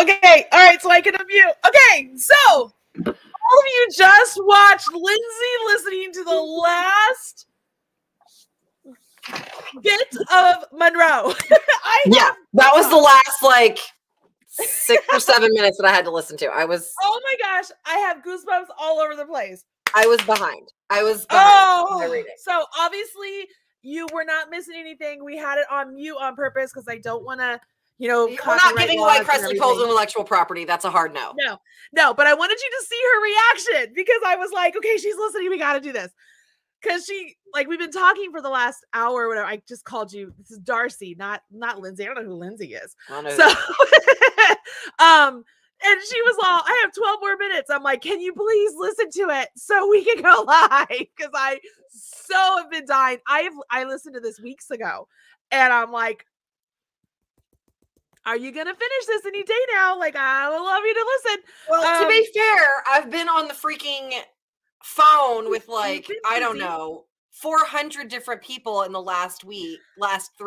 Okay, all right, so I can unmute. Okay, so all of you just watched Lindsay listening to the last bit of Munro. That was the last, like, 6 or 7 minutes that I had to listen to. I was... Oh, my gosh, I have goosebumps all over the place. I was behind. Oh, so obviously you were not missing anything. We had it on mute on purpose because I don't want to... You know, we're not giving away Kresley Cole's intellectual property. That's a hard no. No, no. But I wanted you to see her reaction because I was like, okay, she's listening. We got to do this because she, like, we've been talking for the last hour or whatever. I just called you. This is Darcy, not Lindsay. I don't know who Lindsay is. I don't know. So, and she was all, I have 12 more minutes. I'm like, can you please listen to it so we can go live? Because I so have been dying. I listened to this weeks ago, and I'm like, are you going to finish this any day now? Like, I would love you to listen. Well, to be fair, I've been on the freaking phone with, like, I don't know, 400 different people in the last 3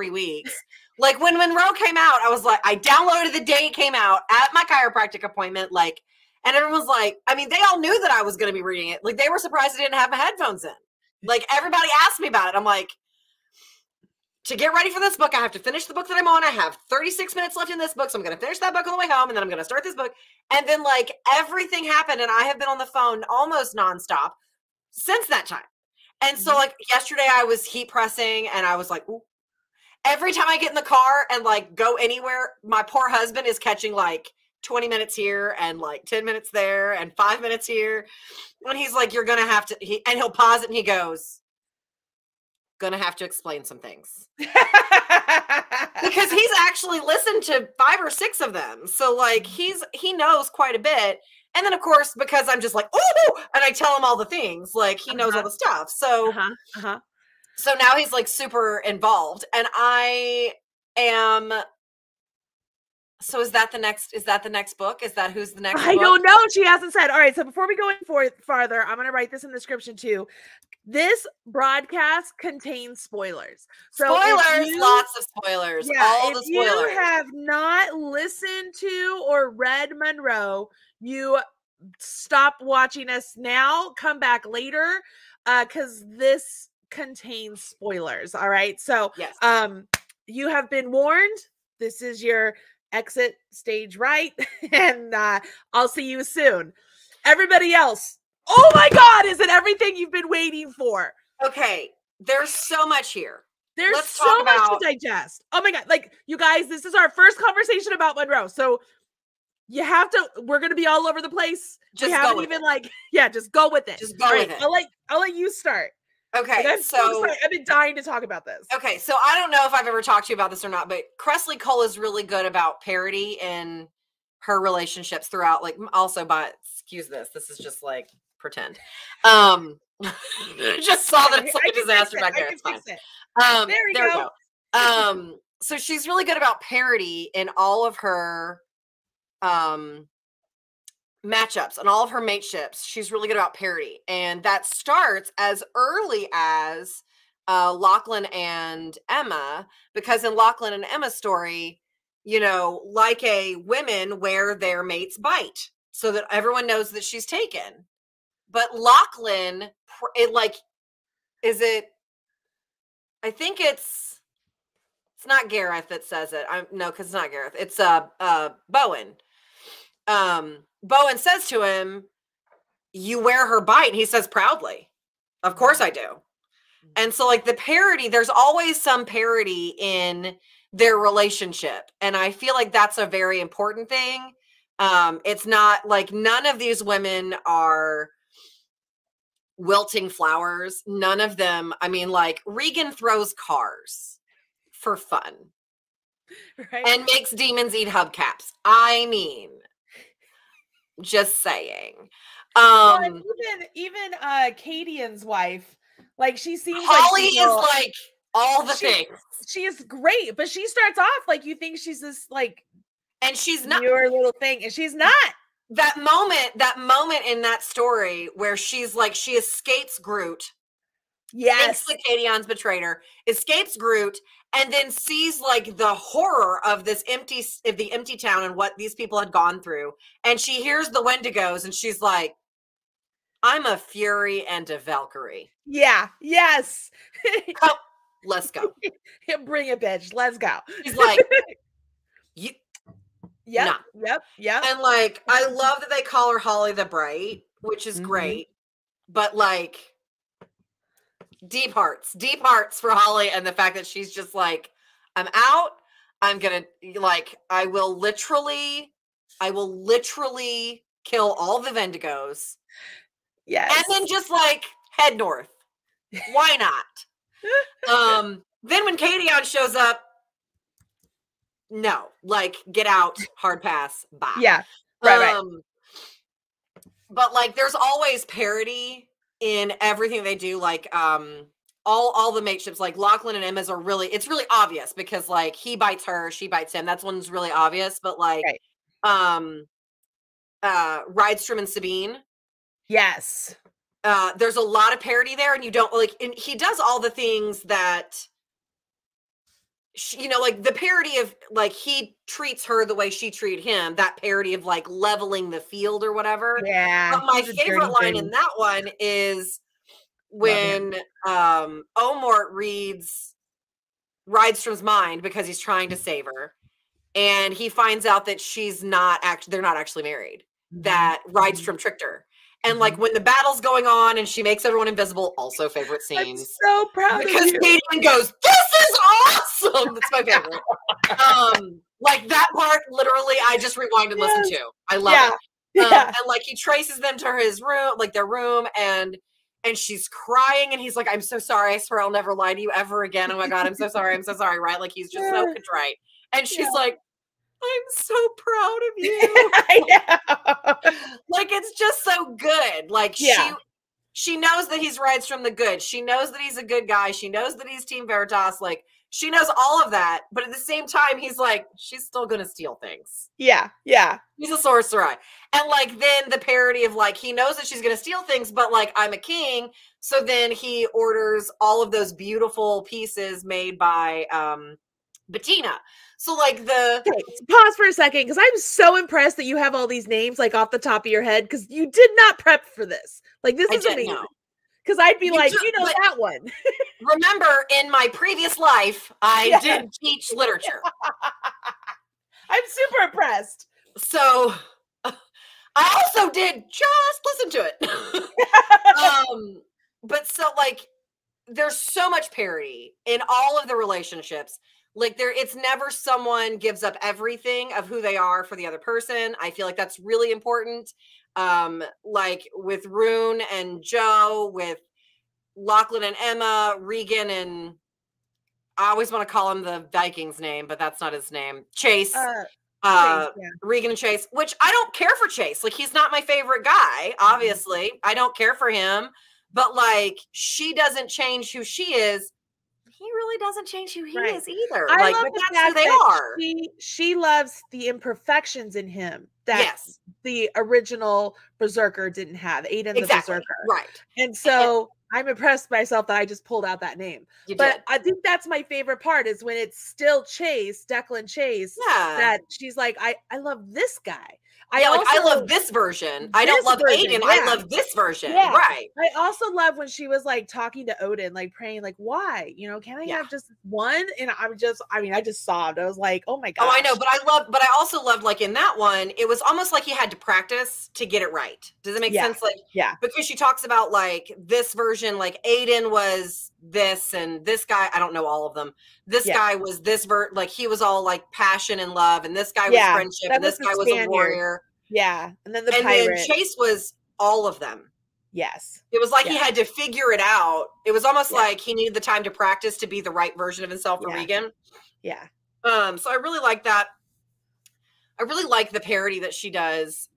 weeks. Like, when Munro came out, I was like, I downloaded the day it came out at my chiropractic appointment, like, and everyone was like, I mean, they all knew that I was going to be reading it. Like, they were surprised I didn't have my headphones in. Like, everybody asked me about it. I'm like, to get ready for this book, I have to finish the book that I'm on. I have 36 minutes left in this book, so I'm going to finish that book on the way home, and then I'm going to start this book. And then, like, everything happened, and I have been on the phone almost nonstop since that time. And so, like, yesterday I was heat pressing, and I was like, ooh. Every time I get in the car and, like, go anywhere, my poor husband is catching, like, 20 minutes here and, like, 10 minutes there and 5 minutes here. And he's like, you're going to have to – and he'll pause it, and he goes – gonna have to explain some things because he's actually listened to 5 or 6 of them, so like he knows quite a bit. And then of course, because I'm just like, oh, and I tell him all the things, like he knows all the stuff. So so now he's like super involved, and I am. So is that the next book? Is that who's the next book? I don't know. She hasn't said. All right. So before we go any farther, I'm going to write this in the description too. This broadcast contains spoilers. So spoilers, lots of spoilers. Yeah, all the spoilers. If you have not listened to or read Munro, you stop watching us now. Come back later because this contains spoilers. All right. So yes. You have been warned. This is your... exit stage right, and I'll see you soon. Everybody else, oh my God, is it everything you've been waiting for? Okay, there's so much here. There's so much to digest. Oh my God, like you guys, this is our first conversation about Munro, so you have to. We're gonna be all over the place. Just we haven't even like, yeah, just go with it. Just go with it. I'll let you start. Okay, like, so I've been dying to talk about this. Okay, so I don't know if I've ever talked to you about this or not, but Kresley Cole is really good about parody in her relationships throughout. Like, also by excuse this is just like pretend. Just saw that it's like a disaster back there. It's fine. There we go. So she's really good about parody in all of her matchups and all of her mateships. She's really good about parody, and that starts as early as Lachlan and Emma, because in Lachlan and Emma's story, you know, like a women wear their mates bite so that everyone knows that she's taken. But Lachlan, I think it's not Gareth that says it. No, because it's not Gareth. It's Bowen. Bowen says to him, you wear her bite. And he says proudly, of course I do. And so like the parody, there's always some parody in their relationship. And I feel like that's a very important thing. It's not like none of these women are wilting flowers. None of them. I mean, like Regan throws cars for fun, right? And makes demons eat hubcaps. I mean, just saying. Even Cadian's wife, like she seems Holly is like all the things. She is great, but she starts off like you think she's this like, and she's not your little thing, and she's not. That moment in that story where she's like she escapes Groot Yes. Thinks Lacadion's betrayed her, escapes Groot, and then sees like the horror of this empty town and what these people had gone through. And she hears the Wendigos and she's like, I'm a Fury and a Valkyrie. Yeah. Yes. Oh, let's go. Bring it, bitch. Let's go. She's like, you. Yeah. Nah. Yep. Yep. And like, I love that they call her Holly the Bright, which is great. But like, deep hearts for Holly, and the fact that she's just like, I'm out. I'm going to like, I will literally kill all the Vendigos. Yes. And then just like head north. Why not? Then when Cadion shows up, no, like get out, hard pass, bye. Yeah. Right. But like, there's always parody in everything they do. Like, all the mateships, like Lachlan and Emma's are really, it's really obvious because like he bites her, she bites him. That's one's really obvious. But like, right. Rydstrom and Sabine. Yes. There's a lot of parody there, and you don't like, and he does all the things that, you know, like the parody of like, he treats her the way she treated him, that parody of like leveling the field or whatever. Yeah. But my favorite line in that one is when Omort reads Rydstrom's mind because he's trying to save her, and he finds out that she's not actually, they're not actually married, that Rydstrom tricked her. And like when the battle's going on and she makes everyone invisible, also favorite scenes. I'm so proud because Cadion goes, this is awesome. That's my favorite. Like that part, literally, I just rewind and listen to. I love it. And like he traces them to his room, like their room, and she's crying, and he's like, I'm so sorry. I swear I'll never lie to you ever again. Oh my God, I'm so sorry. I'm so sorry. Right? Like he's just so contrite. And she's like, I'm so proud of you. I know. Like, it's just so good. Like, she knows that he's Rydstrom the good. She knows that he's a good guy. She knows that he's Team Veritas. Like, she knows all of that. But at the same time, he's like, she's still going to steal things. Yeah. Yeah. He's a sorcerer. And, like, then the parody of, like, he knows that she's going to steal things, but, like, I'm a king. So then he orders all of those beautiful pieces made by Bettina. So like the pause for a second, because I'm so impressed that you have all these names like off the top of your head, because you did not prep for this. Like this is amazing. Because I'd be like, you know that one. Remember, in my previous life, I did teach literature. I'm super impressed. So I also did just listen to it. But so like, there's so much parody in all of the relationships. Like there, it's never someone gives up everything of who they are for the other person. I feel like that's really important. Like with Rune and Joe, with Lachlan and Emma, Regan and I always want to call him the Viking's name, but that's not his name. Chase, Chase, Regan and Chase, which I don't care for Chase. Like he's not my favorite guy, obviously. I don't care for him, but like she doesn't change who she is. He really doesn't change who he is either. I like, love the fact who they are. She loves the imperfections in him that the original Berserker didn't have. Aiden the Berserker, right? And so I'm impressed myself that I just pulled out that name. But I think that's my favorite part is when it's still Chase, Declan Chase. Yeah, that she's like, I love this guy. I love this version. I don't love Aiden. Yeah. I love this version. Yeah. Right. I also love when she was like talking to Odin, like praying, like, why? You know, can I have just one? And I'm just, I mean, I just sobbed. I was like, oh my God. Oh, I know. But I also loved like in that one, it was almost like he had to practice to get it right. Does it make sense? Like, because she talks about like this version, like Aiden was this and this guy, I don't know all of them. This guy was this like he was all like passion and love, and this guy was friendship, and this guy was a warrior. Yeah. And then then Chase was all of them. Yes. It was like he had to figure it out. It was almost like he needed the time to practice to be the right version of himself for Regan. Yeah. So I really like that. I really like the parody that she does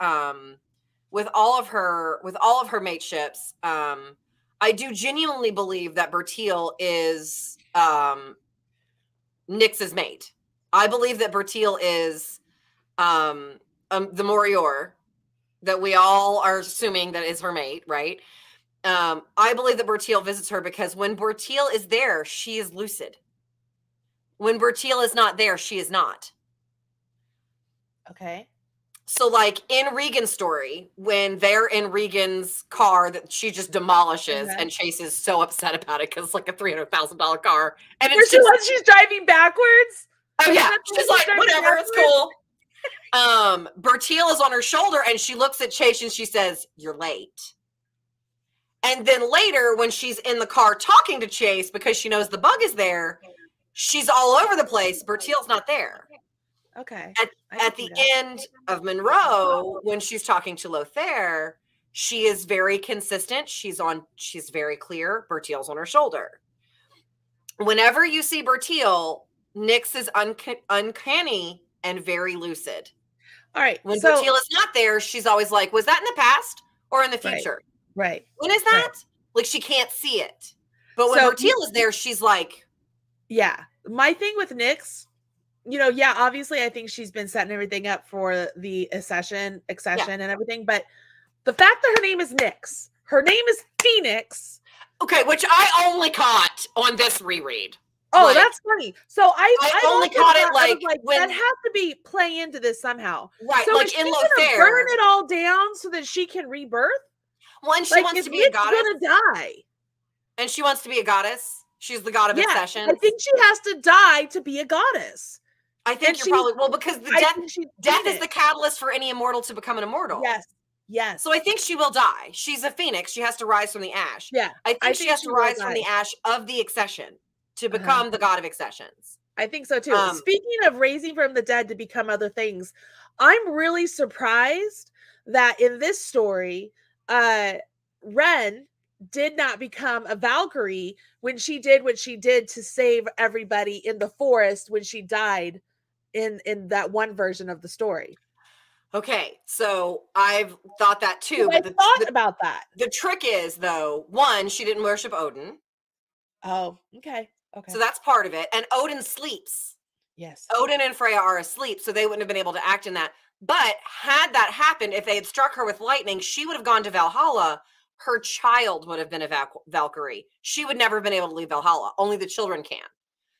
with all of her mateships. I do genuinely believe that Bertil is Nyx's mate. I believe that Bertil is the Morior that we all are assuming that is her mate, right? I believe that Bertil visits her because when Bertil is there, she is lucid. When Bertil is not there, she is not. Okay. So, like, in Regan's story, when they're in Regan's car that she just demolishes, and Chase is so upset about it because it's like a $300,000 car. And it's just, like, she's driving backwards? Oh, yeah. She's like, whatever, backwards. It's cool. Bertil is on her shoulder, and she looks at Chase, and she says, "You're late." And then later, when she's in the car talking to Chase because she knows the bug is there, she's all over the place. Bertil's not there. Okay. At the end of Munro, when she's talking to Lothaire, she is very consistent. She's very clear. Bertil's on her shoulder. Whenever you see Bertil, Nyx is uncanny and very lucid. All right. When Bertil is not there, she's always like, "Was that in the past or in the future?" Right. When is that? Right. Like, she can't see it. But when Bertil is there, she's like, yeah. My thing with Nyx, you know, yeah, obviously I think she's been setting everything up for the accession and everything, but the fact that her name is Nyx, her name is Phoenix. Okay, which I only caught on this reread. Oh, like, that's funny. So I only caught it like when, that has to be play into this somehow. Right, so like in Lothaire. Burn it all down so that she can rebirth? Well, and she wants to be a goddess. She's gonna die. And she wants to be a goddess. She's the god of accession. I think she has to die to be a goddess. I think and you're probably because the death is the catalyst for any immortal to become an immortal. Yes. Yes. So I think she will die. She's a phoenix. She has to rise from the ash. Yeah. I think she has to rise from the ash of the accession to become the god of accessions. I think so too. Speaking of raising from the dead to become other things, I'm really surprised that in this story, Ren did not become a Valkyrie when she did what she did to save everybody in the forest when she died in that one version of the story. Okay, so I've thought that too. But I thought about that. The trick is, though, one, she didn't worship Odin. Oh, okay. Okay. So that's part of it. And Odin sleeps. Yes. Odin and Freya are asleep, so they wouldn't have been able to act in that. But had that happened, if they had struck her with lightning, she would have gone to Valhalla. Her child would have been a Valkyrie. She would never have been able to leave Valhalla. Only the children can.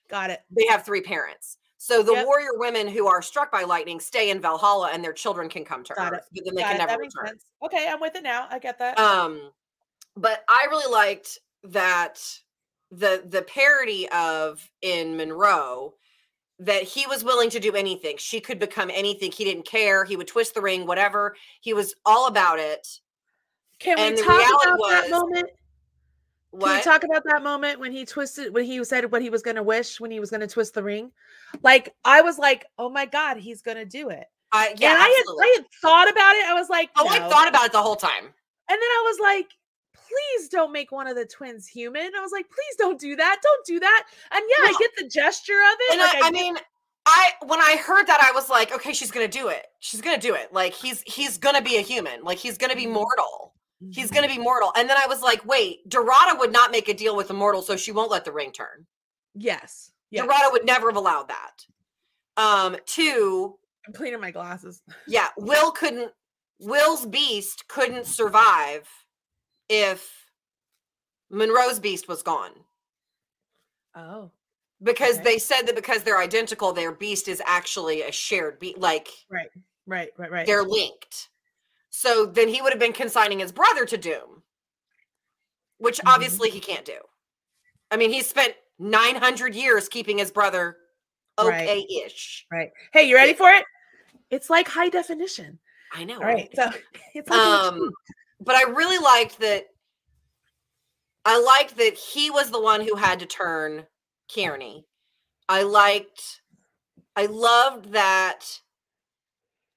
Got it. They have three parents. So the warrior women who are struck by lightning stay in Valhalla and their children can come to Earth. But then they can never return. Okay, I'm with it now. I get that. But I really liked that the parody of in Munro, that he was willing to do anything. She could become anything. He didn't care. He would twist the ring, whatever. He was all about it. Can we talk about that moment? Can we talk about that moment when he twisted, when he said what he was going to wish, when he was going to twist the ring? Like, I was like, oh my God, he's going to do it. Yeah, and I had thought about it. I was like, oh, no. I thought about it the whole time. And then I was like, please don't make one of the twins human. I was like, please don't do that. Don't do that. And yeah, I get the gesture of it. And like I mean, when I heard that, I was like, okay, she's going to do it. She's going to do it. Like, he's going to be a human. Like, he's going to be mortal. He's going to be mortal. And then I was like, wait, Dorada would not make a deal with a mortal, so she won't let the ring turn. Yes. Dorada would never have allowed that. I'm cleaning my glasses. Yeah. Will's beast couldn't survive if Munro's beast was gone. Oh. Because they said that because they're identical, their beast is actually a shared beast. Like, right. They're linked. So then he would have been consigning his brother to doom, which obviously he can't do. I mean, he spent 900 years keeping his brother okay-ish. Right. Hey, you ready for it? It's like high definition. I know. All right. So it's like but I really liked that. I liked that he was the one who had to turn Kearney. I loved that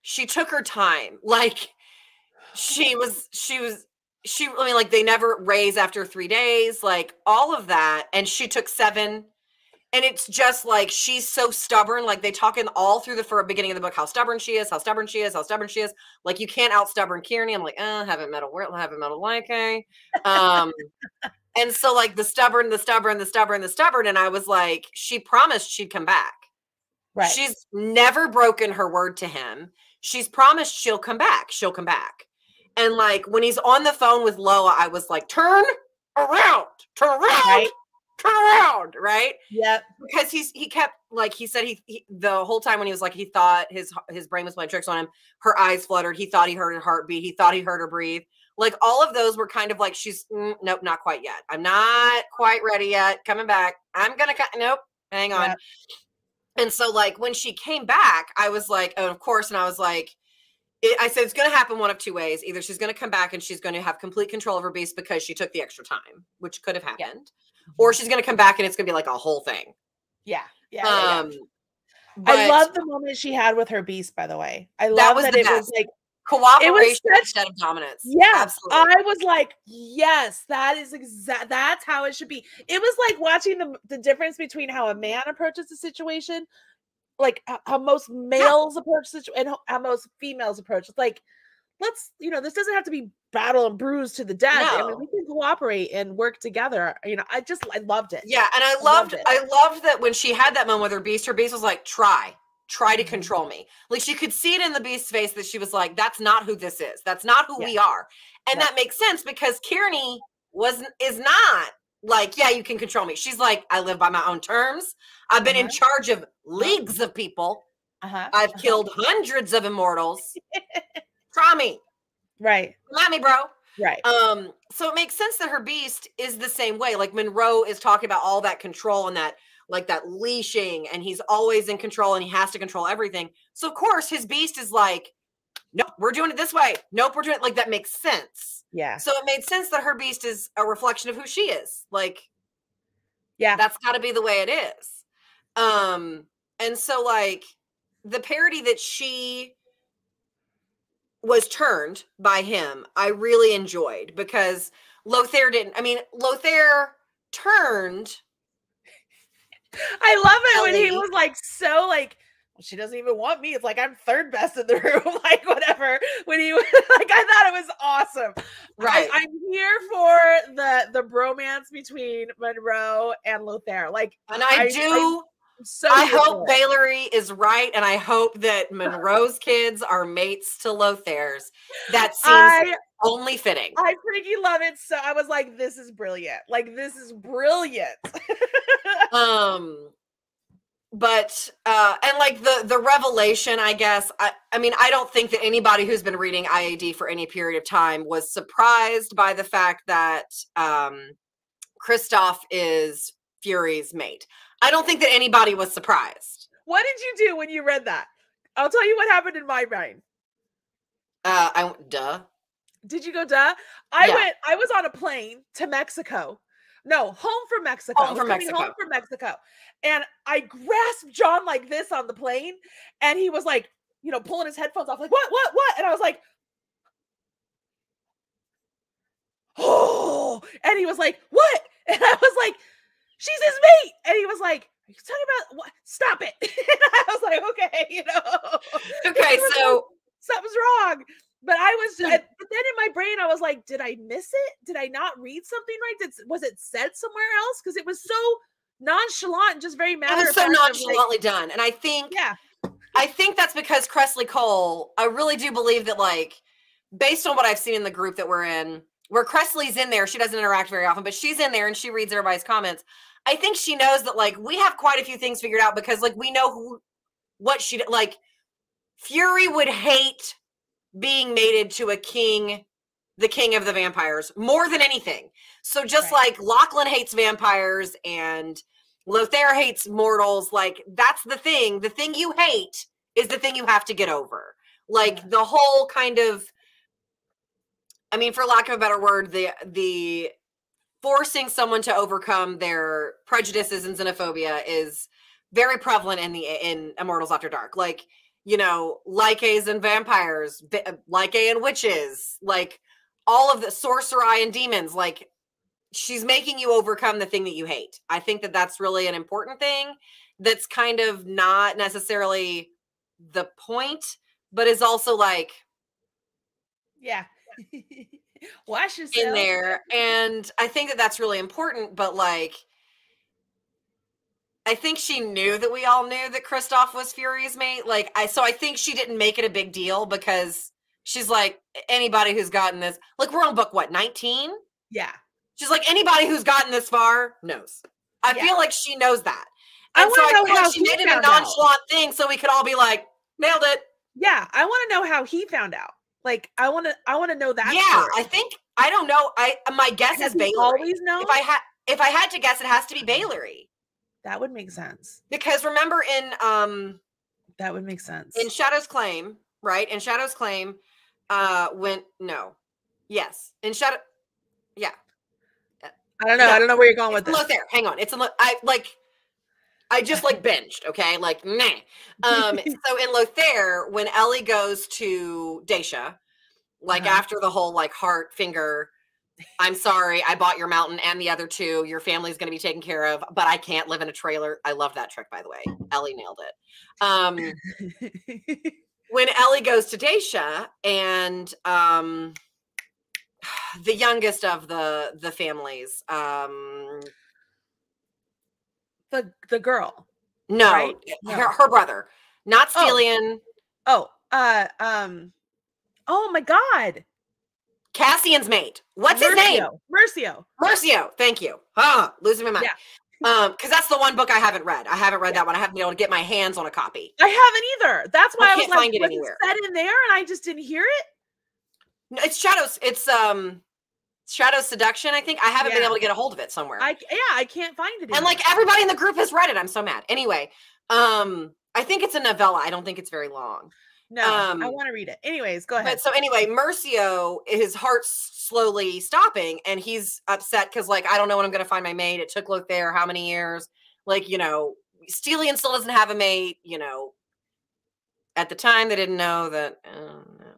she took her time. Like, she I mean, like, they never raise after 3 days, like all of that. And she took 7. And it's just like, she's so stubborn. Like, they talk in all through the beginning of the book, how stubborn she is, how stubborn she is, how stubborn she is. Like, you can't out-stubborn Kearney. I'm like, haven't met a world, haven't met a like, and so, like, the stubborn. And I was like, she promised she'd come back. Right. She's never broken her word to him. She's promised she'll come back. And like when he's on the phone with Loa, I was like, turn around, turn around, right? Turn around, right? Yep. Because he kept like, he said he the whole time when he was like, he thought his brain was playing tricks on him. Her eyes fluttered. He thought he heard her heartbeat. He thought he heard her breathe. Like all of those were kind of like, she's nope, not quite yet. I'm not quite ready yet. Coming back. I'm gonna nope. Hang on. Yep. And so like when she came back, I was like, oh, of course. And I was like, I said, it's going to happen one of two ways. Either she's going to come back and she's going to have complete control of her beast because she took the extra time, which could have happened. Yeah. Or she's going to come back and it's going to be like a whole thing. Yeah. Yeah. But I love the moment she had with her beast, by the way. I love that it was like cooperation instead of dominance. Yeah. Absolutely. I was like, yes, that is that's how it should be. It was like watching the difference between how a man approaches the situation, like how most males approach and how most females approach. It's like, let's, you know, this doesn't have to be battle and bruise to the death. No. I mean, we can cooperate and work together. You know, I loved it. Yeah. And I loved that when she had that moment with her beast was like, try to control me. Like she could see it in the beast's face that she was like, that's not who this is. That's not who we are. And that makes sense because Kearney is not like, yeah, you can control me. She's like, I live by my own terms. I've been in charge of leagues of people. I've killed hundreds of immortals. Try me. Right. Try me, bro. Right. So it makes sense that her beast is the same way. Like Munro is talking about all that control and that, like that leashing, and he's always in control and he has to control everything. So of course his beast is like, nope, we're doing it this way. Nope, we're doing it. Like that makes sense. Yeah. So it made sense that her beast is a reflection of who she is. Like, yeah, that's gotta be the way it is. And so like the parody that she was turned by him, I really enjoyed because Lothaire turned. I love it when he was like, so like, she doesn't even want me. It's like, I'm third best in the room, like whatever. When he was like, I thought it was awesome. Right. I'm here for the bromance between Munro and Lothaire. Like, and I hope Baylor is right. And I hope that Munro's kids are mates to Lothaire's. That seems only fitting. I freaking love it. So I was like, this is brilliant. Like, this is brilliant. But, and like the revelation, I guess, I mean, I don't think that anybody who's been reading IAD for any period of time was surprised by the fact that, Kristoff is Fury's mate. I don't think that anybody was surprised. What did you do when you read that? I'll tell you what happened in my brain. I went, duh. Did you go, duh? I was on a plane to Mexico. No, home from Mexico. Home from Mexico. And I grasped John like this on the plane. And he was like, you know, pulling his headphones off. Like, what? And I was like, oh. And he was like, what? And I was like, she's his mate. And he was like, are you talking about what? Stop it. And I was like, okay, you know. Okay, so. Like, something's wrong. But but then in my brain, I was like, did I miss it? Did I not read something right? Was it said somewhere else? Because it was so nonchalant and just very matter of fact. It was so nonchalantly done. And I think, I think that's because Kresley Cole, I really do believe that, like, based on what I've seen in the group that we're in, where Kresley's in there, she doesn't interact very often, but she's in there and she reads everybody's comments. I think she knows that, like, we have quite a few things figured out because, like, we know what she, like, Fury would hate being mated to a king, the king of the vampires, more than anything. So just like Lachlan hates vampires and Lothaire hates mortals, like that's the thing. The thing you hate is the thing you have to get over. Like the whole kind of, I mean, for lack of a better word, the forcing someone to overcome their prejudices and xenophobia is very prevalent in Immortals After Dark. Like, you know, Lycae and vampires, Lycae and witches, like all of the sorcery and demons, like she's making you overcome the thing that you hate. I think that that's really an important thing. That's kind of not necessarily the point, but is also like, yeah, wash yourself in there. And I think that that's really important, but like, I think she knew that we all knew that Kristoff was Fury's mate. Like, so I think she didn't make it a big deal because She's like, anybody who's gotten this, like, we're on book, what, 19? Yeah. She's like, anybody who's gotten this far knows. I feel like she knows that. And I feel like she made it a nonchalant thing so we could all be like, nailed it. Yeah. I want to know how he found out. Like, I want to know that. Yeah. Story. I think, I don't know. My guess is Baylor. Always know. If I had to guess, it has to be Baylor. That would make sense. Because remember in, that would make sense. In Shadow's Claim, right? In Shadow's Claim, I don't know where you're going with this. Lothaire. Hang on. It's in I just like binged, okay? Like, nah. So in Lothaire, when Ellie goes to Dacia, like after the whole like heart finger, I'm sorry, I bought your mountain and the other two. Your family's going to be taken care of, but I can't live in a trailer. I love that trick, by the way. Ellie nailed it. When Ellie goes to Dacia and the youngest of the families, the girl, no, right? her brother, not Stelian. Oh my God, Cassian's mate. What's his name? Murcio. Thank you. Losing my mind. Yeah. Because that's the one book I haven't read. That one. I haven't been able to get my hands on a copy. I haven't either. That's why I was like, what's said in there, and I just didn't hear it. No, it's Shadows. It's Shadow's Seduction, I think. I haven't been able to get a hold of it somewhere. I can't find it either. And like everybody in the group has read it. I'm so mad. Anyway, I think it's a novella. I don't think it's very long. No, I want to read it. Anyways, go ahead. But so anyway, Murcio, his heart's slowly stopping, and he's upset because, like, I don't know when I'm going to find my mate. It took Lothaire how many years? Like, you know, Stelian still doesn't have a mate. You know, at the time they didn't know that.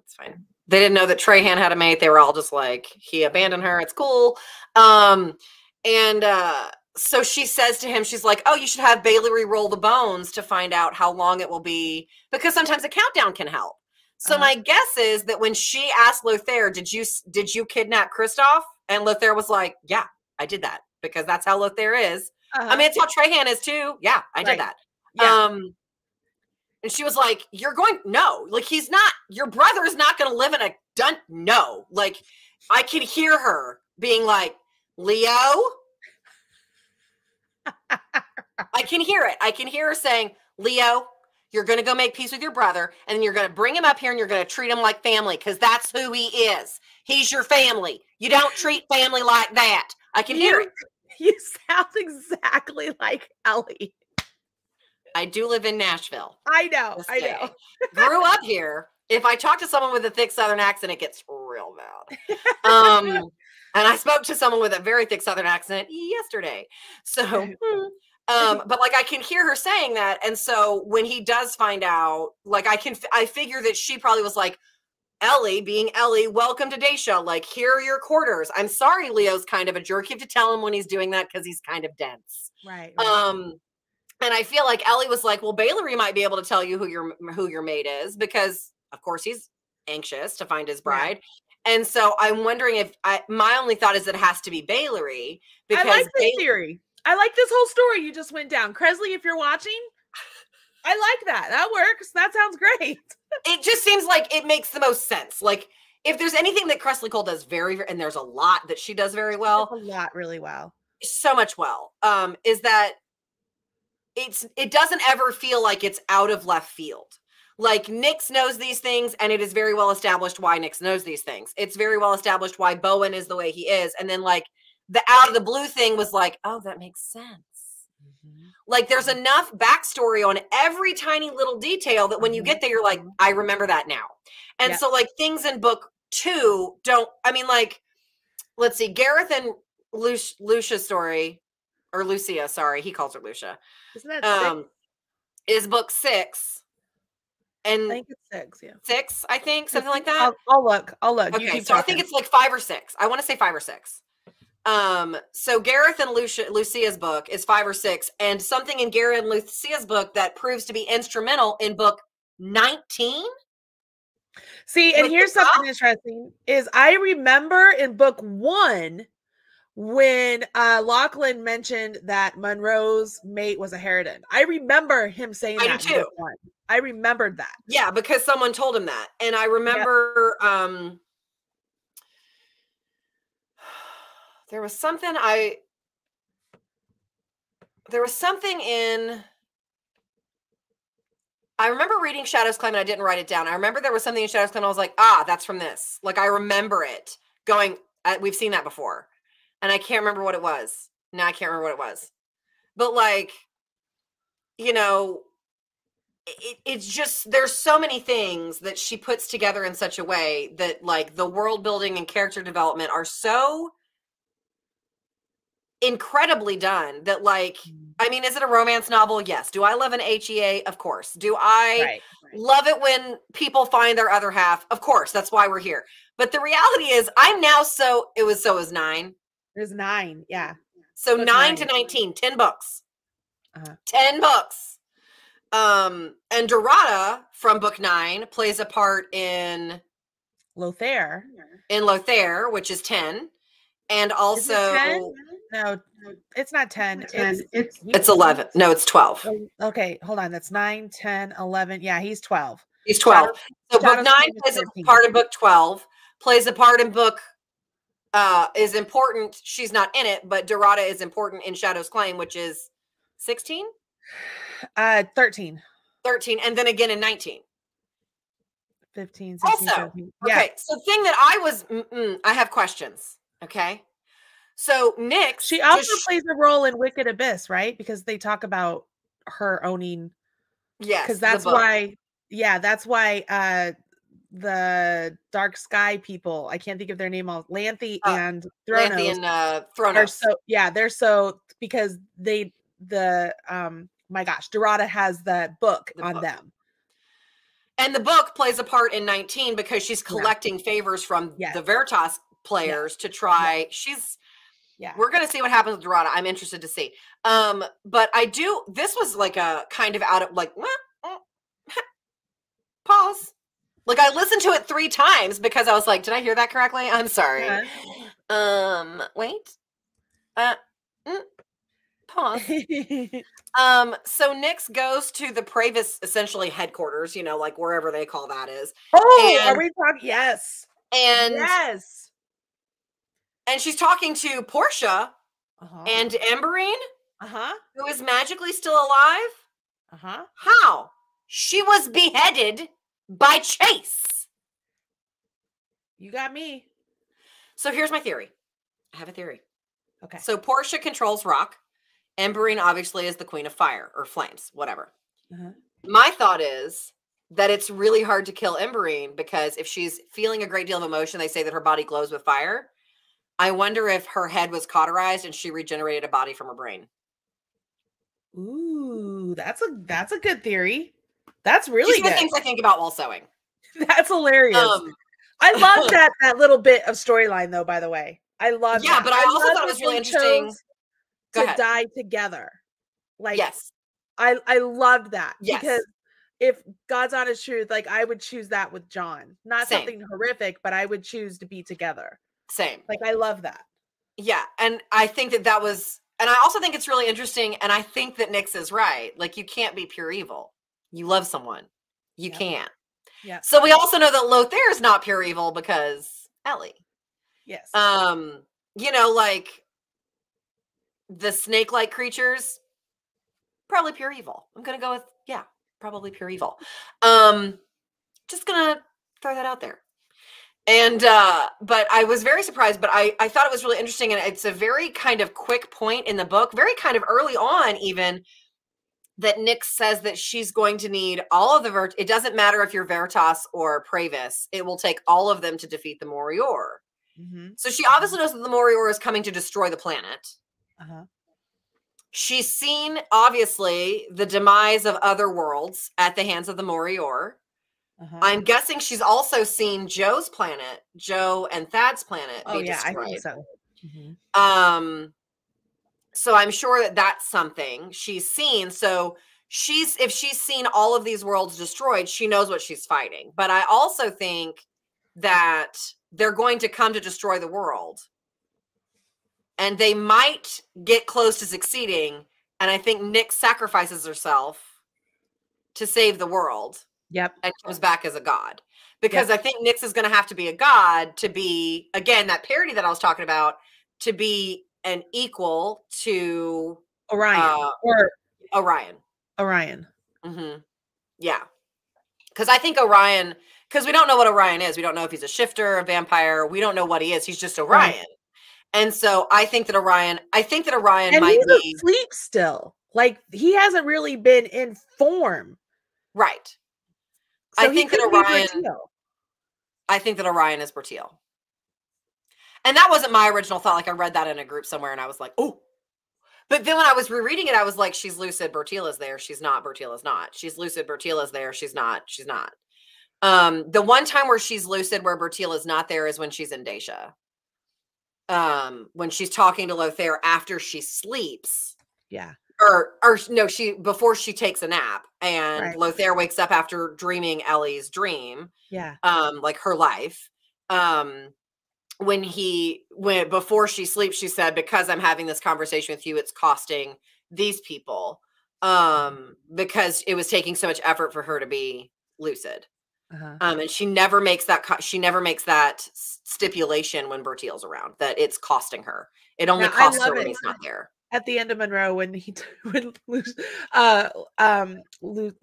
It's fine. They didn't know that Trehan had a mate. They were all just like, he abandoned her. It's cool. So she says to him, she's like, oh, you should have Baylor roll the bones to find out how long it will be. Because sometimes a countdown can help. So my guess is that when she asked Lothaire, did you kidnap Kristoff? And Lothaire was like, yeah, I did that. Because that's how Lothaire is. I mean, it's how Trehan is too. Yeah, I did that. Yeah. And she was like, he's not, your brother is not going to live in a dun. No. Like, I could hear her being like, Leo. I can hear it. I can hear her saying, Leo, you're going to go make peace with your brother, and you're going to bring him up here, and you're going to treat him like family, because that's who he is. He's your family. You don't treat family like that. I can hear it. You sound exactly like Ellie. I do live in Nashville. I know. Grew up here. If I talk to someone with a thick Southern accent, it gets real bad. And I spoke to someone with a very thick Southern accent yesterday. So, but like, I can hear her saying that. And so when he does find out, like I figure that she probably was like, Ellie being Ellie, welcome to Dacia. Like, here are your quarters. I'm sorry, Leo's kind of a jerk. You have to tell him when he's doing that because he's kind of dense. Right. And I feel like Ellie was like, well, Baylor might be able to tell you who your mate is, because of course he's anxious to find his bride. Yeah. And so I'm wondering if my only thought is that it has to be Baylor. Because I like this theory. I like this whole story you just went down. Kresley, if you're watching, I like that. That works. That sounds great. It just seems like it makes the most sense. Like, if there's anything that Kresley Cole does very, and there's a lot that she does very well. She does a lot really well. So much well. Is that it doesn't ever feel like it's out of left field. Like, Nyx knows these things, and it is very well established why Nyx knows these things. It's very well established why Bowen is the way he is. And then, like, the out of the blue thing was like, oh, that makes sense. Mm-hmm. Like, there's enough backstory on every tiny little detail that when you get there, you're like, I remember that now. And so, like, things in book two don't, I mean, like, let's see, Gareth and Lucia's story, or Lucia, sorry, he calls her Lucia. Isn't that is book six? And I think it's six, yeah. Six, I think, something like that. I'll look. Okay, so talking. I think it's like 5 or 6. I want to say 5 or 6. So Gareth and Lucia's book is 5 or 6, and something in Gareth and Lucia's book that proves to be instrumental in book 19. See, and here's something interesting is I remember in book 1. When Lachlan mentioned that Munro's mate was a harridan, I remember him saying that. I do too. I remembered that. Yeah, because someone told him that. And I remember there was something I remember reading Shadow's Claim and I didn't write it down. I remember there was something in Shadow's Claim and I was like, ah, that's from this. Like, I remember it going, we've seen that before. And I can't remember what it was. Now I can't remember what it was. But, like, you know, it's just, there's so many things that she puts together in such a way that, like, the world building and character development are so incredibly done that, like, I mean, is it a romance novel? Yes. Do I love an HEA? Of course. Do I love it when people find their other half? Of course. That's why we're here. But the reality is I'm now so, it was 9. It was 9. Yeah. So 9 to 19, 10 books, 10 books. And Dorada from book 9 plays a part in Lothaire. In Lothaire, which is 10, and also is it 10? No, it's not 10. It's 11. No, it's 12. Okay, hold on. That's 9, 10, 11. Yeah, he's 12. He's 12. So book 9 plays a part in book 12. Plays a part in book is important. She's not in it, but Dorada is important in Shadow's Claim, which is 16. 13 and then again in 19 15 16, also 17. Yeah. Okay, so thing that I was I have questions. Okay, so Nyx, she also plays a role in Wicked Abyss, right? Because they talk about her owning, yes, because that's why, yeah, that's why the Dark Sky people, I can't think of their name, all Lanthe and Thronos, Lanthe and Thronos. They're so, yeah, they're so, because they my gosh, Dorada has the book on them. And the book plays a part in 19 because she's collecting favors from the Veritas players to try. She's, we're going to see what happens with Dorada. I'm interested to see. But I do, this was like a kind of out of like, pause. Like, I listened to it 3 times because I was like, did I hear that correctly? I'm sorry. Wait. Pause. So Nyx goes to the Praevis, essentially headquarters, you know, like wherever they call that is. Oh, and, are we talking? Yes. And yes. And she's talking to Portia and Amberine, who is magically still alive. How? She was beheaded by Chase. You got me. So here's my theory. I have a theory. Okay. So Portia controls rock. Amberine obviously is the queen of fire or flames, whatever. My thought is that it's really hard to kill Amberine because if she's feeling a great deal of emotion, they say that her body glows with fire. I wonder if her head was cauterized and she regenerated a body from her brain. Ooh, that's a good theory. That's really good. Things I think about while sewing. That's hilarious. I love that little bit of storyline though, by the way. I love that. Yeah, but I also thought it was really interesting. To die together. Like, yes. I loved that. Yes. Because if God's honest truth, like, I would choose that with John. Not something horrific, but I would choose to be together. Same. Like, I love that. Yeah. And I think that was, and I also think it's really interesting. And I think that Nyx is right. Like, you can't be pure evil. You love someone. You can't. Yeah. So we also know that Lothaire is not pure evil because Ellie. Yes. You know, like, the snake-like creatures, probably pure evil. I'm going to go with, yeah, probably pure evil. Just going to throw that out there. And, but I was very surprised, but I thought it was really interesting. And it's a very kind of quick point in the book, very kind of early on even, that Nyx says that she's going to need all of the, it doesn't matter if you're Veritas or Praevis, it will take all of them to defeat the Morior. So she obviously knows that the Morior is coming to destroy the planet. She's seen, obviously, the demise of other worlds at the hands of the Morior. I'm guessing she's also seen Joe's planet, Joe and Thad's planet be destroyed. I think so. So I'm sure that that's something she's seen. So she's, if she's seen all of these worlds destroyed, she knows what she's fighting. But I also think that they're going to come to destroy the world. And they might get close to succeeding. And I think Nyx sacrifices herself to save the world. Yep. And comes back as a god. Because I think Nyx is going to have to be a god to be, again, that parody that I was talking about, to be an equal to Orion. Orion. Mm-hmm. Yeah. Because I think Orion, because we don't know what Orion is. We don't know if he's a shifter, a vampire. We don't know what he is. He's just Orion. Right. And so I think that Orion, might be asleep still. Like, he hasn't really been in form. Right. So I think that Orion is Bertil. And that wasn't my original thought. Like, I read that in a group somewhere and I was like, oh. But then when I was rereading it, I was like, she's lucid. Bertil is there. She's not. Bertil is not. She's lucid. Bertil is there. She's not. She's not. The one time where she's lucid, where Bertil is not there, is when she's in Dacia. When she's talking to Lothaire after she sleeps. Yeah. Or no, before she takes a nap, and right. Lothaire wakes up after dreaming Ellie's dream. Yeah. Like her life. Before she sleeps, she said, because I'm having this conversation with you, it's costing these people, because it was taking so much effort for her to be lucid. Uh-huh. And she never makes that stipulation when Bertil's around, that it's costing her. It only costs her when he's not there. At the end of Munro, when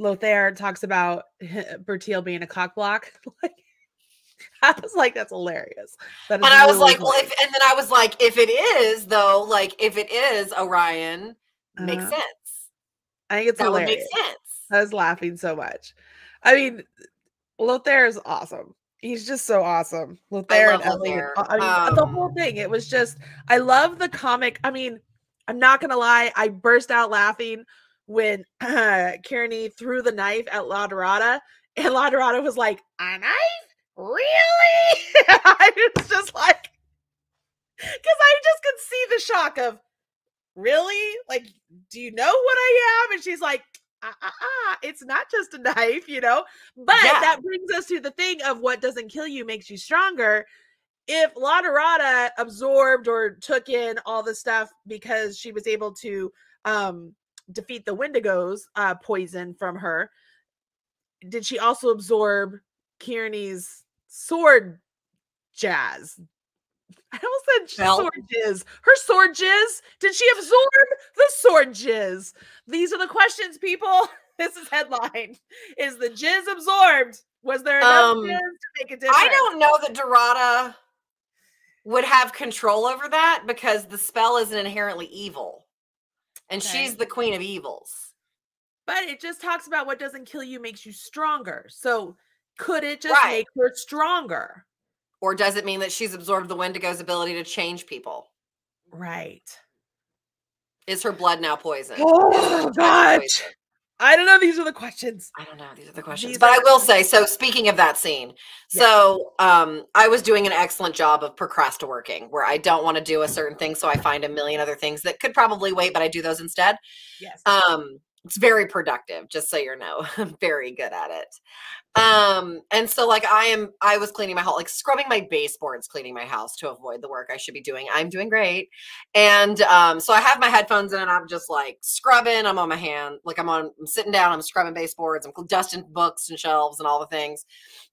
Lothaire talks about Bertil being a cockblock, like, I was like, that's hilarious. That, and I was like, hilarious. Well, and then I was like, if it is though, like, if it is Orion, makes sense. I think it's hilarious. That would make sense. I was laughing so much. I mean, Lothaire is awesome. He's just so awesome. Lothaire and Ellie. I mean, the whole thing. It was just, I love the comic. I mean, I'm not going to lie. I burst out laughing when Kearney threw the knife at La Dorada, and La Dorada was like, a knife? Really? I was just like, because I just could see the shock of, really? Like, do you know what I am? And she's like, it's not just a knife, you know? But that brings us to the thing of what doesn't kill you makes you stronger. If La Dorada absorbed or took in all the stuff because she was able to defeat the Wendigos poison from her, did she also absorb Kearney's sword jazz? I almost said sword jizz. Her sword jizz? Did she absorb the sword jizz? These are the questions, people. This is headline. Is the jizz absorbed? Was there enough jizz to make a difference? I don't know that Dorada would have control over that, because the spell isn't inherently evil, and she's the queen of evils. But it just talks about what doesn't kill you makes you stronger. So could it just make her stronger? Or does it mean that she's absorbed the Wendigo's ability to change people? Right. Is her blood now poisoned? Oh God. I don't know. These are the questions. I don't know. These are the questions. But I will say, so speaking of that scene, so I was doing an excellent job of procrastinating, where I don't want to do a certain thing, so I find a million other things that could probably wait, but I do those instead. Yes. It's very productive, just so you know. I'm very good at it. And so, like, I was cleaning my house, like scrubbing my baseboards, cleaning my house to avoid the work I should be doing. I'm doing great. And so I have my headphones in, and I'm just like scrubbing. I'm on my hand, like I'm sitting down, I'm scrubbing baseboards, I'm dusting books and shelves and all the things.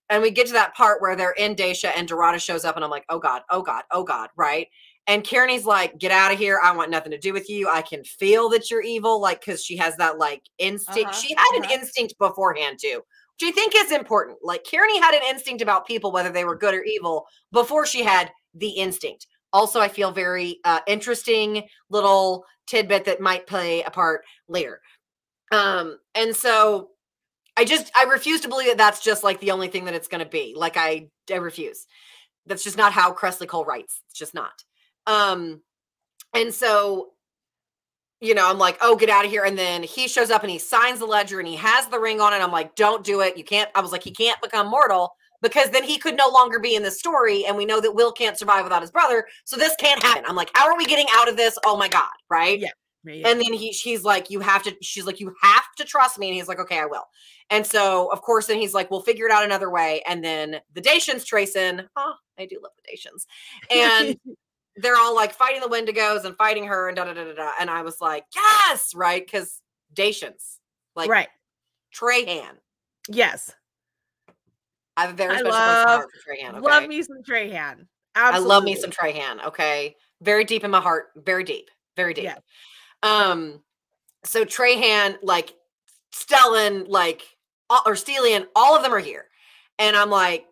And we get to that part where they're in Dacia, and Dorada shows up, and I'm like, oh God, oh God, oh God, right? And Kearney's like, get out of here. I want nothing to do with you. I can feel that you're evil. Like, because she has that like instinct. She had an instinct beforehand too, which I think is important. Like, Kearney had an instinct about people, whether they were good or evil, before she had the instinct. Also, I feel very interesting little tidbit that might play a part later. And so I refuse to believe that that's just like the only thing that it's going to be. Like, I refuse. That's just not how Kresley Cole writes. It's just not. And so, you know, I'm like, oh, get out of here. And then he shows up and he signs the ledger and he has the ring on it. I'm like, don't do it. You can't. I was like, he can't become mortal, because then he could no longer be in the story. And we know that Will can't survive without his brother. So this can't happen. I'm like, how are we getting out of this? Oh my God. Right. Yeah. Yeah. And then she's like, she's like, you have to trust me. And he's like, okay, I will. And so of course, then he's like, we'll figure it out another way. And then the Dacians trace in. Oh, I do love the Dacians. And they're all like fighting the Wendigos and fighting her and da da da da da. And I was like, yes, right? Because Dacians, like, Trehan. Yes. I have a very special place for Trehan. Okay? Love me some Trehan. Absolutely. I love me some Trehan. Okay. Very deep in my heart. Very deep. Very deep. Yeah. So Trehan, like Stellan, like, or Steelian, all of them are here. And I'm like,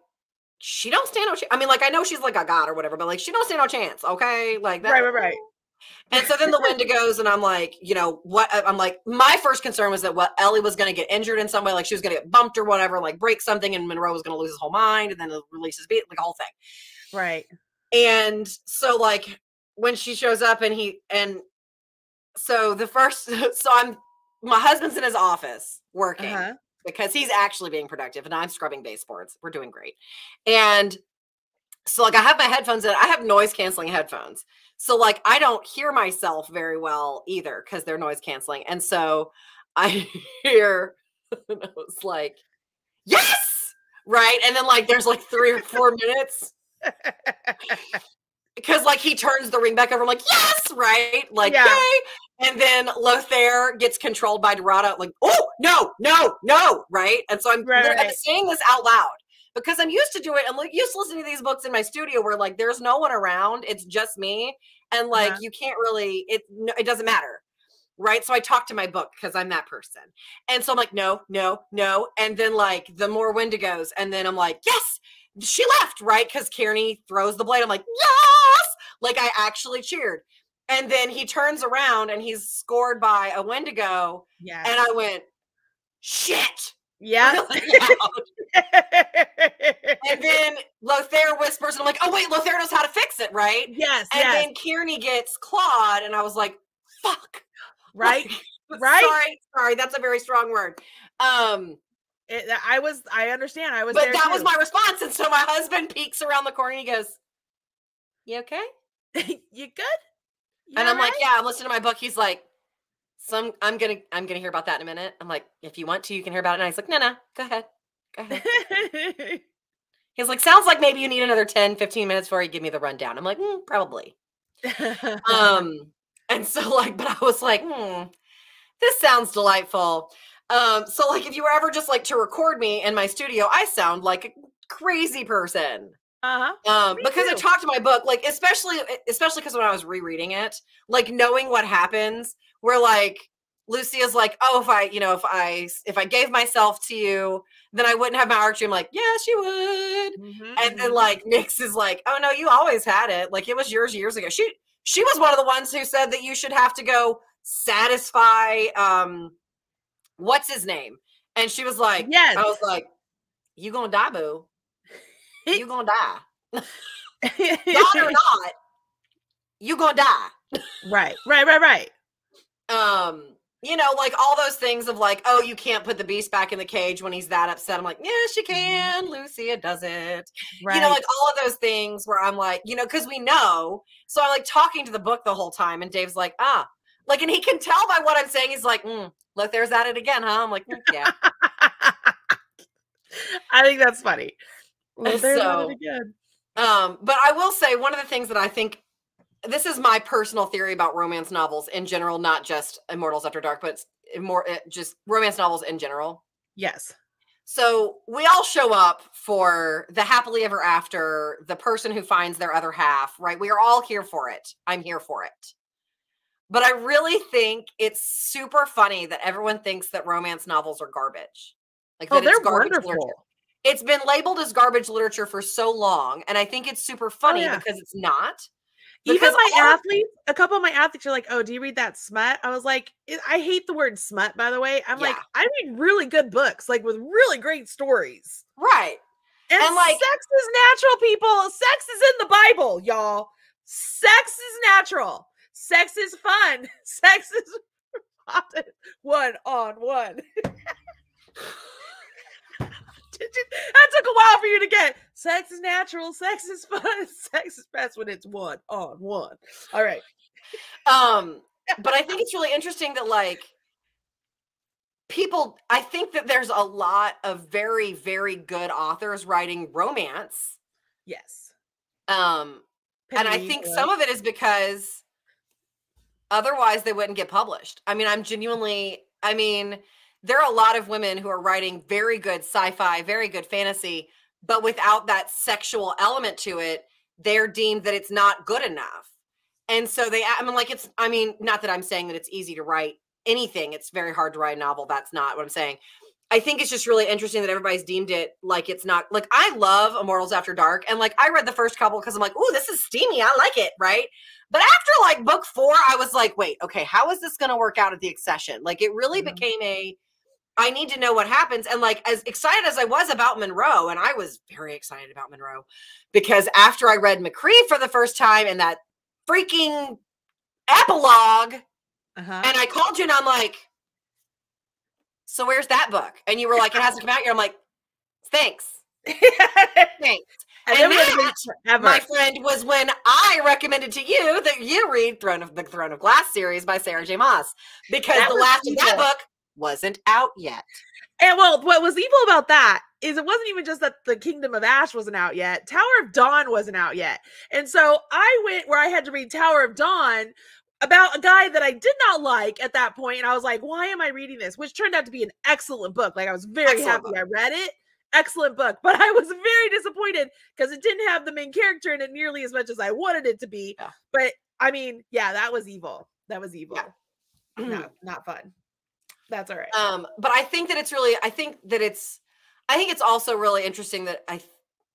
she don't stand no chance. I mean, like, I know she's like a god or whatever, but like, she don't stand no chance. Okay. Like that. Right, right, right. And so then the Wendigos, and I'm like, you know what? I'm like, my first concern was that Ellie was going to get injured in some way. Like she was going to get bumped or whatever, like break something, and Munro was going to lose his whole mind, and then it releases beat, like a whole thing. Right. And so like when she shows up so I'm, my husband's in his office working. Uh-huh. Because he's actually being productive and I'm scrubbing baseboards. We're doing great. And so like I have my headphones in. I have noise canceling headphones. So like I don't hear myself very well either because they're noise canceling. And so I hear, and I was like, yes, right? And then like there's like 3 or 4 minutes. Because like he turns the ring back over. I'm like, yes, right? Like, yeah. Yay. And then Lothaire gets controlled by Dorada. Like, oh, no, no, no, right? And so I'm saying this out loud because I'm used to do it. I'm like used to listening to these books in my studio where like there's no one around. It's just me. And like you can't really, it doesn't matter, right? So I talk to my book because I'm that person. And so I'm like, no, no, no. And then like the more Wendigos. And then I'm like, yes, she left, right? Because Kearney throws the blade. I'm like, yes! Like I actually cheered. And then he turns around and he's scored by a Wendigo. Yeah. And I went, shit. Yeah. And then Lothaire whispers, and I'm like, oh wait, Lothaire knows how to fix it, right? Yes. And then Kearney gets clawed, and I was like, fuck. Right. Like, right. Sorry, that's a very strong word. I understand. But that was my response. And so my husband peeks around the corner and he goes, you okay? You good? You're and I'm right? Like, yeah, I'm listening to my book. He's like, I'm gonna hear about that in a minute. I'm like, if you want to, you can hear about it. And he's like, no, go ahead. Go ahead. He's like, sounds like maybe you need another 10, 15 minutes before you give me the rundown. I'm like, probably. And so like, but I was like, this sounds delightful. So like, if you were ever just like to record me in my studio, I sound like a crazy person. Because I talked to my book, like, especially because when I was rereading it, like knowing what happens, where like Lucia's like, oh, if I gave myself to you, then I wouldn't have my archery. I'm like, yes, you would. Mm-hmm. And then like Nyx is like, oh no, you always had it. Like it was yours years ago. She was one of the ones who said that you should have to go satisfy, what's his name? And she was like, yes. I was like, you gonna die, boo. You gonna die. God or not, you gonna die. Right. You know, like all those things of like, oh, you can't put the beast back in the cage when he's that upset. I'm like, yes, she can. Lucia does it. Right. You know, like all of those things where I'm like, you know, because we know. So I'm like talking to the book the whole time, and Dave's like, like, and he can tell by what I'm saying. He's like, Lothaire's at it again, huh? I'm like, yeah. I think that's funny. Well, so, but I will say one of the things that I think, this is my personal theory about romance novels in general, not just Immortals After Dark, but more just romance novels in general. Yes. So we all show up for the happily ever after, the person who finds their other half, right? We are all here for it. I'm here for it. But I really think it's super funny that everyone thinks that romance novels are garbage. Like, oh, they're wonderful. Literature. It's been labeled as garbage literature for so long. And I think it's super funny because it's not. Even my athletes, a couple of my athletes are like, oh, do you read that smut? I was like, I hate the word smut, by the way. I'm like, I read really good books, like with really great stories. Right. And like, sex is natural, people. Sex is in the Bible, y'all. Sex is natural. Sex is fun. Sex is one-on-one. That took a while for you to get. Sex is natural. Sex is fun. Sex is best when it's one-on-one. All right. But I think it's really interesting that like people, I think that there's a lot of very, very good authors writing romance. Yes. And I think some of it is because otherwise they wouldn't get published. I mean, there are a lot of women who are writing very good sci-fi, very good fantasy, but without that sexual element to it, they're deemed that it's not good enough. And so they, I mean, like it's, I mean, not that I'm saying that it's easy to write anything. It's very hard to write a novel. That's not what I'm saying. I think it's just really interesting that everybody's deemed it like it's not, like I love Immortals After Dark. And like, I read the first couple because I'm like, ooh, this is steamy. I like it. Right. But after like book four, I was like, wait, okay, how is this going to work out at the accession? Like it really became a, I need to know what happens. And like, as excited as I was about Munro, and I was very excited about Munro because after I read McCree for the first time and that freaking epilogue, and I called you and I'm like, so where's that book? And you were like, it hasn't come out yet. I'm like, thanks. Thanks. And that, my friend, was when I recommended to you that you read the Throne of Glass series by Sarah J. Maas, because the last of that book wasn't out yet. And well, what was evil about that is it wasn't even just that the Kingdom of Ash wasn't out yet. Tower of Dawn wasn't out yet. And so I went where I had to read Tower of Dawn about a guy that I did not like at that point. And I was like, why am I reading this? Which turned out to be an excellent book. Like I was very happy I read it. Excellent book. But I was very disappointed because it didn't have the main character in it nearly as much as I wanted it to be. Yeah. But I mean, yeah, that was evil. That was evil. Yeah. Not fun. That's all right. But I think that it's really, I think it's also really interesting that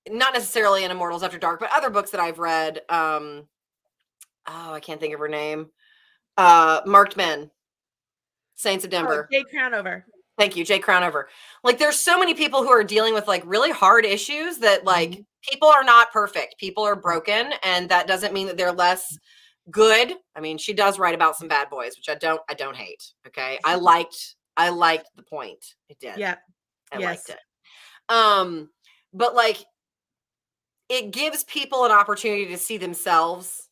not necessarily in Immortals After Dark, but other books that I've read, oh, I can't think of her name. Marked Men, Saints of Denver. Oh, Jay Crownover. Thank you, Jay Crownover. Like, there's so many people who are dealing with like really hard issues that like people are not perfect. People are broken, and that doesn't mean that they're less good. I mean, she does write about some bad boys, which I don't hate. Okay, I liked the point. It did. Yeah, I liked it. But like, it gives people an opportunity to see themselves.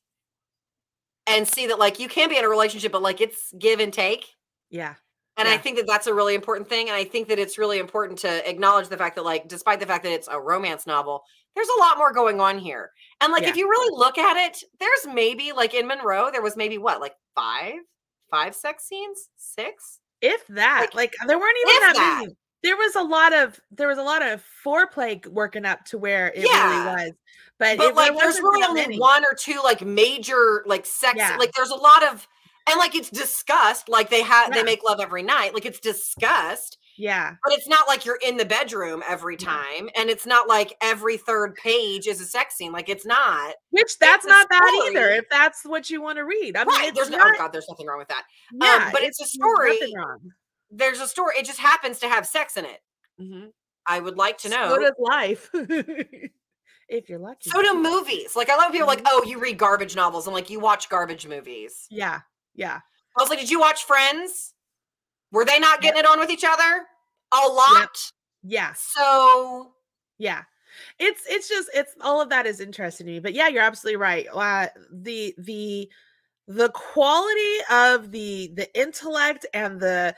And see that like you can be in a relationship, but like it's give and take. Yeah. And I think that that's a really important thing. And I think that it's really important to acknowledge the fact that like, despite the fact that it's a romance novel, there's a lot more going on here. And like, if you really look at it, there's maybe like in Munro, there was maybe what, like five sex scenes, six? If that, like there weren't even that many. There was a lot of foreplay working up to where it really was, but like there's really only one or two like major like sex like there's a lot of, and like it's discussed, like they have they make love every night, like it's discussed, but it's not like you're in the bedroom every time, and it's not like every third page is a sex scene, like it's not, which that's not bad either if that's what you want to read. I mean, there's not, oh god, there's nothing wrong with that. But it's a story. There's a story. It just happens to have sex in it. I would like to know. So does life. If you're lucky. So do movies. Like, I love people like, oh, you read garbage novels. I'm like, you watch garbage movies. Yeah. Yeah. I was like, did you watch Friends? Were they not getting it on with each other? A lot. Yeah. So. Yeah. It's all of that is interesting to me. But yeah, you're absolutely right. The quality of the intellect and the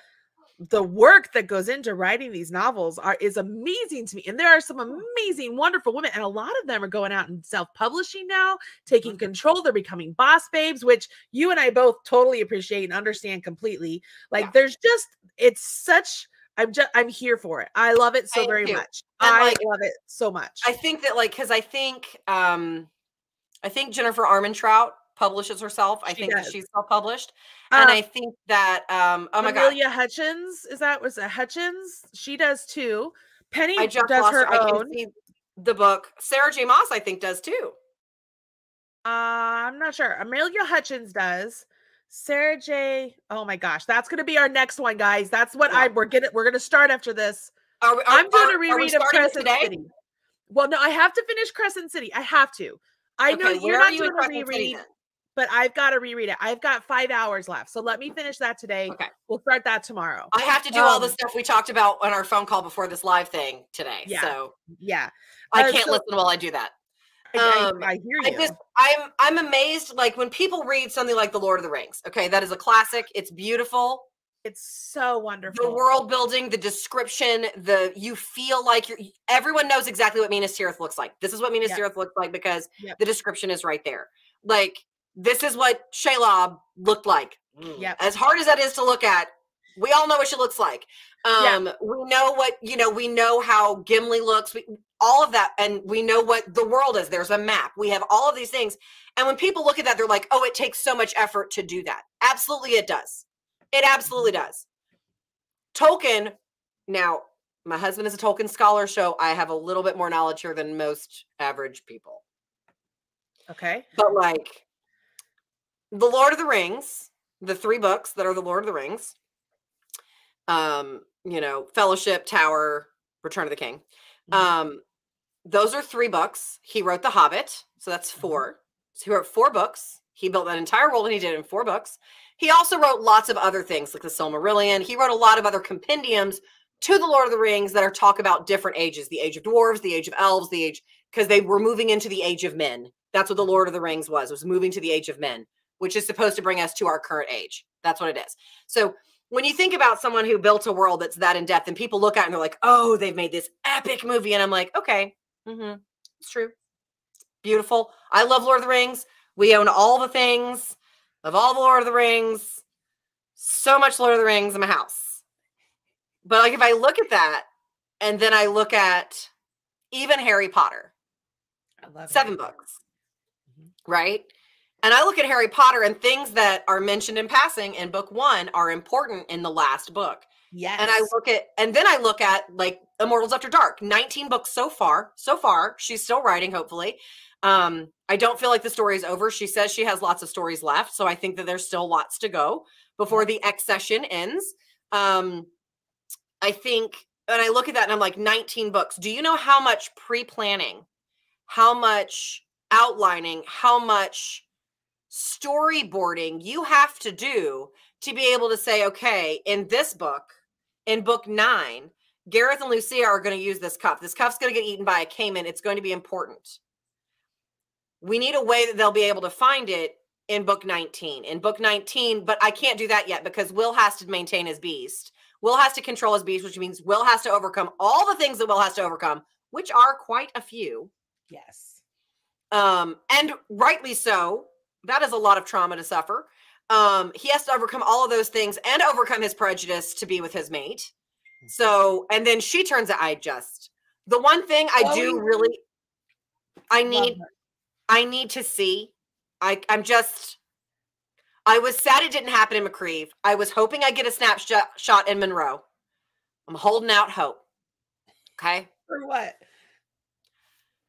work that goes into writing these novels is amazing to me. And there are some amazing, wonderful women. And a lot of them are going out and self-publishing now, taking control. They're becoming boss babes, which you and I both totally appreciate and understand completely. Like there's just, it's such, I'm here for it. I love it so very much. And I love it so much. I think that like, cause I think Jennifer Armentrout publishes herself. I think she's self-published. And I think that oh my god, Amelia Hutchins, was it Hutchins? She does too. Penny does her own. I can see the book. Sarah J. Maas, I think, does too. I'm not sure. Amelia Hutchins does. Sarah J. Oh my gosh, that's gonna be our next one, guys. That's what we're gonna start after this. I'm doing a reread of Crescent City. Well, no, I have to finish Crescent City. I have to. I know you're not doing a reread. But I've got to reread it. I've got 5 hours left. So let me finish that today. Okay. We'll start that tomorrow. I have to do all the stuff we talked about on our phone call before this live thing today. Yeah. So yeah, I can't listen while I do that. I hear you. I'm amazed. Like when people read something like The Lord of the Rings, okay, that is a classic. It's beautiful. It's so wonderful. The world building, the description, you feel like everyone knows exactly what Minas Tirith looks like. This is what Minas Tirith looks like because the description is right there. Like, this is what Shelob looked like. As hard as that is to look at, We all know what she looks like. We know what, you know, we know how Gimli looks, all of that. And we know what the world is. There's a map. We have all of these things. And when people look at that, they're like, oh, it takes so much effort to do that. Absolutely. It does. It absolutely does. Tolkien. Now, my husband is a Tolkien scholar, so I have a little bit more knowledge here than most average people. Okay. But like the Lord of the Rings, the three books that are the Lord of the Rings, you know, Fellowship, Tower, Return of the King. Those are three books. He wrote The Hobbit, so that's four. So he wrote four books. He built that entire world, and he did it in four books. He also wrote lots of other things, like the Silmarillion. He wrote a lot of other compendiums to the Lord of the Rings that are talk about different ages, the age of dwarves, the age of elves, the age, because they were moving into the age of men. That's what the Lord of the Rings was moving to the age of men, which is supposed to bring us to our current age. That's what it is. So when you think about someone who built a world that's that in depth, and people look at it and they're like, oh, they've made this epic movie. And I'm like, okay, it's true. It's beautiful. I love Lord of the Rings. We own all the things of all the Lord of the Rings. So much Lord of the Rings in my house. But like, if I look at that, and then I look at even Harry Potter, I love seven books, right? And I look at Harry Potter, and things that are mentioned in passing in book one are important in the last book. Yes. And I look at, and then I look at like Immortals After Dark, 19 books so far, she's still writing, hopefully. I don't feel like the story is over. She says she has lots of stories left. So I think that there's still lots to go before the accession ends. I think, and I look at that and I'm like, 19 books. Do you know how much pre-planning, how much outlining, how much storyboarding you have to do to be able to say, okay, in this book, in book 9, Gareth and Lucia are going to use this cup. This cup's going to get eaten by a caiman. It's going to be important. We need a way that they'll be able to find it in book 19. In book 19, but I can't do that yet because Will has to maintain his beast. Will has to control his beast, which means Will has to overcome all the things that Will has to overcome, which are quite a few. Yes. And rightly so. That is a lot of trauma to suffer. He has to overcome all of those things and overcome his prejudice to be with his mate. So, and then she turns out, the one thing I do really, I need to see. I was sad it didn't happen in McCreeve. I was hoping I get a snapshot in Munro. I'm holding out hope. Okay. For what?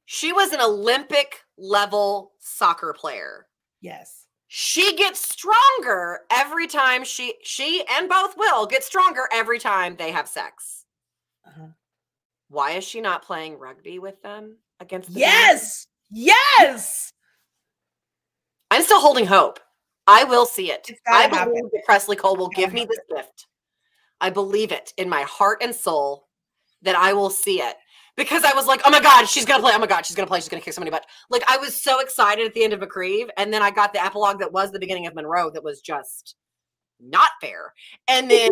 She was an Olympic level soccer player. Yes. She gets stronger every time she and both Will get stronger every time they have sex. Why is she not playing rugby with them against the Yes! Yes! I'm still holding hope. I will see it. I believe that Kresley Cole will give me this gift. I believe it in my heart and soul that I will see it. Because I was like, oh my God, she's going to play. Oh my God, she's going to play. She's going to kick somebody butt. Like, I was so excited at the end of McCreeve. And then I got the epilogue that was the beginning of Munro that was just not fair. And then,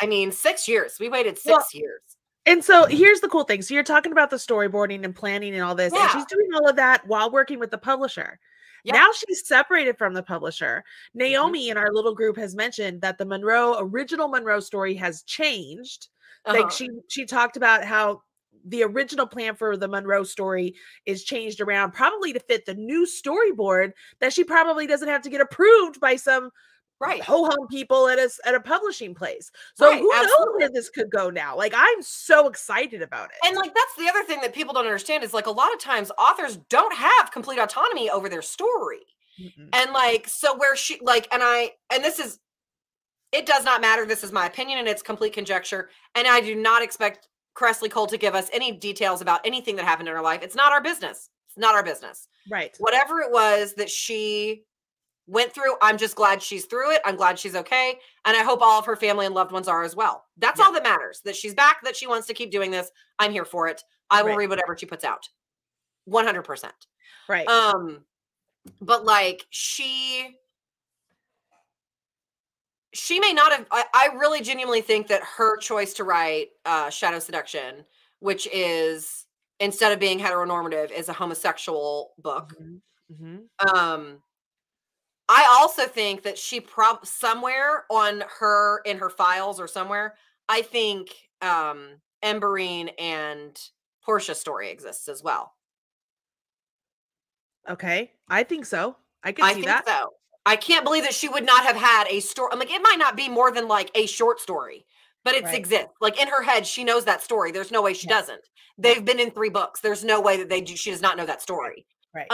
I mean, 6 years. We waited 6 years. And so here's the cool thing. So you're talking about the storyboarding and planning and all this. Yeah. And she's doing all of that while working with the publisher. Yep. Now she's separated from the publisher. Naomi in our little group has mentioned that the original Munro story has changed. Like she talked about how the original plan for the Munro story is changed around probably to fit the new storyboard that she probably doesn't have to get approved by some ho-hum people at a publishing place. So who knows where this could go now? Like, I'm so excited about it. And like, that's the other thing that people don't understand is like a lot of times authors don't have complete autonomy over their story. And like, so where she like, and this is, it does not matter. This is my opinion and it's complete conjecture. And I do not expect Kresley Cole to give us any details about anything that happened in her life. It's not our business. It's not our business. Right. Whatever it was that she went through, I'm just glad she's through it. I'm glad she's okay. And I hope all of her family and loved ones are as well. That's all that matters. That she's back, that she wants to keep doing this. I'm here for it. I will read whatever she puts out. 100%. Right. But like she may not have, I really genuinely think that her choice to write Shadow Seduction, which is, instead of being heteronormative, is a homosexual book. I also think that she somewhere on her, in her files or somewhere, I think Amberine and Portia's story exists as well. Okay. I think so. I can see that. I think so. I can't believe that she would not have had a story. I'm like, it might not be more than like a short story, but it exists. Like in her head, she knows that story. There's no way she doesn't. They've been in 3 books. There's no way that she does not know that story. Right.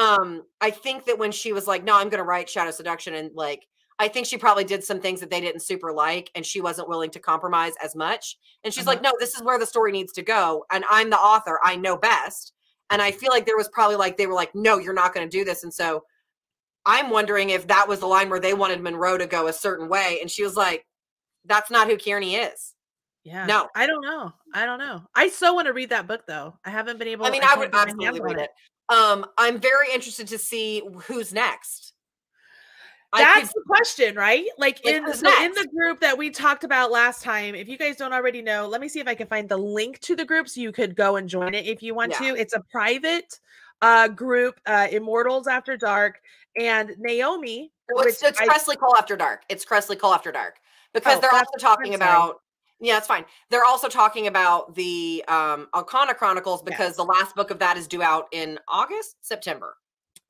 I think that when she was like, no, I'm going to write Shadow Seduction, and like, I think she probably did some things that they didn't super like, and she wasn't willing to compromise as much. And she's like, no, this is where the story needs to go. And I'm the author. I know best. And I feel like there was probably like, they were like, no, you're not going to do this. And so I'm wondering if that was the line where they wanted Munro to go a certain way. And she was like, that's not who Kearney is. Yeah. No, I don't know. I don't know. I so want to read that book though. I haven't been able. I mean, I would absolutely read it. I'm very interested to see who's next. That's the question, right? Like in the group that we talked about last time, if you guys don't already know, let me see if I can find the link to the group so you could go and join it if you want to. It's a private group, Immortals After Dark, and Naomi. It's Kresley Cole After Dark. It's Kresley Cole After Dark because they're also talking about. Yeah, it's fine. They're also talking about the Arcana Chronicles because the last book of that is due out in August, September.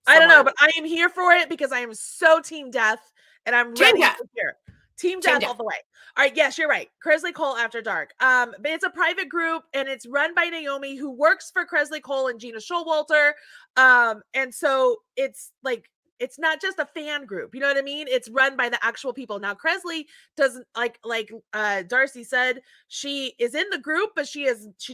Somewhere. I don't know, but I am here for it because I am so Team Death, and I'm ready to hear. Team Death all the way. All right, yes, you're right. Kresley Cole After Dark. But it's a private group, and it's run by Naomi, who works for Kresley Cole and Gina Showalter. And so it's like, it's not just a fan group. You know what I mean? It's run by the actual people. Now, Kresley doesn't like Darcy said, she is in the group, but she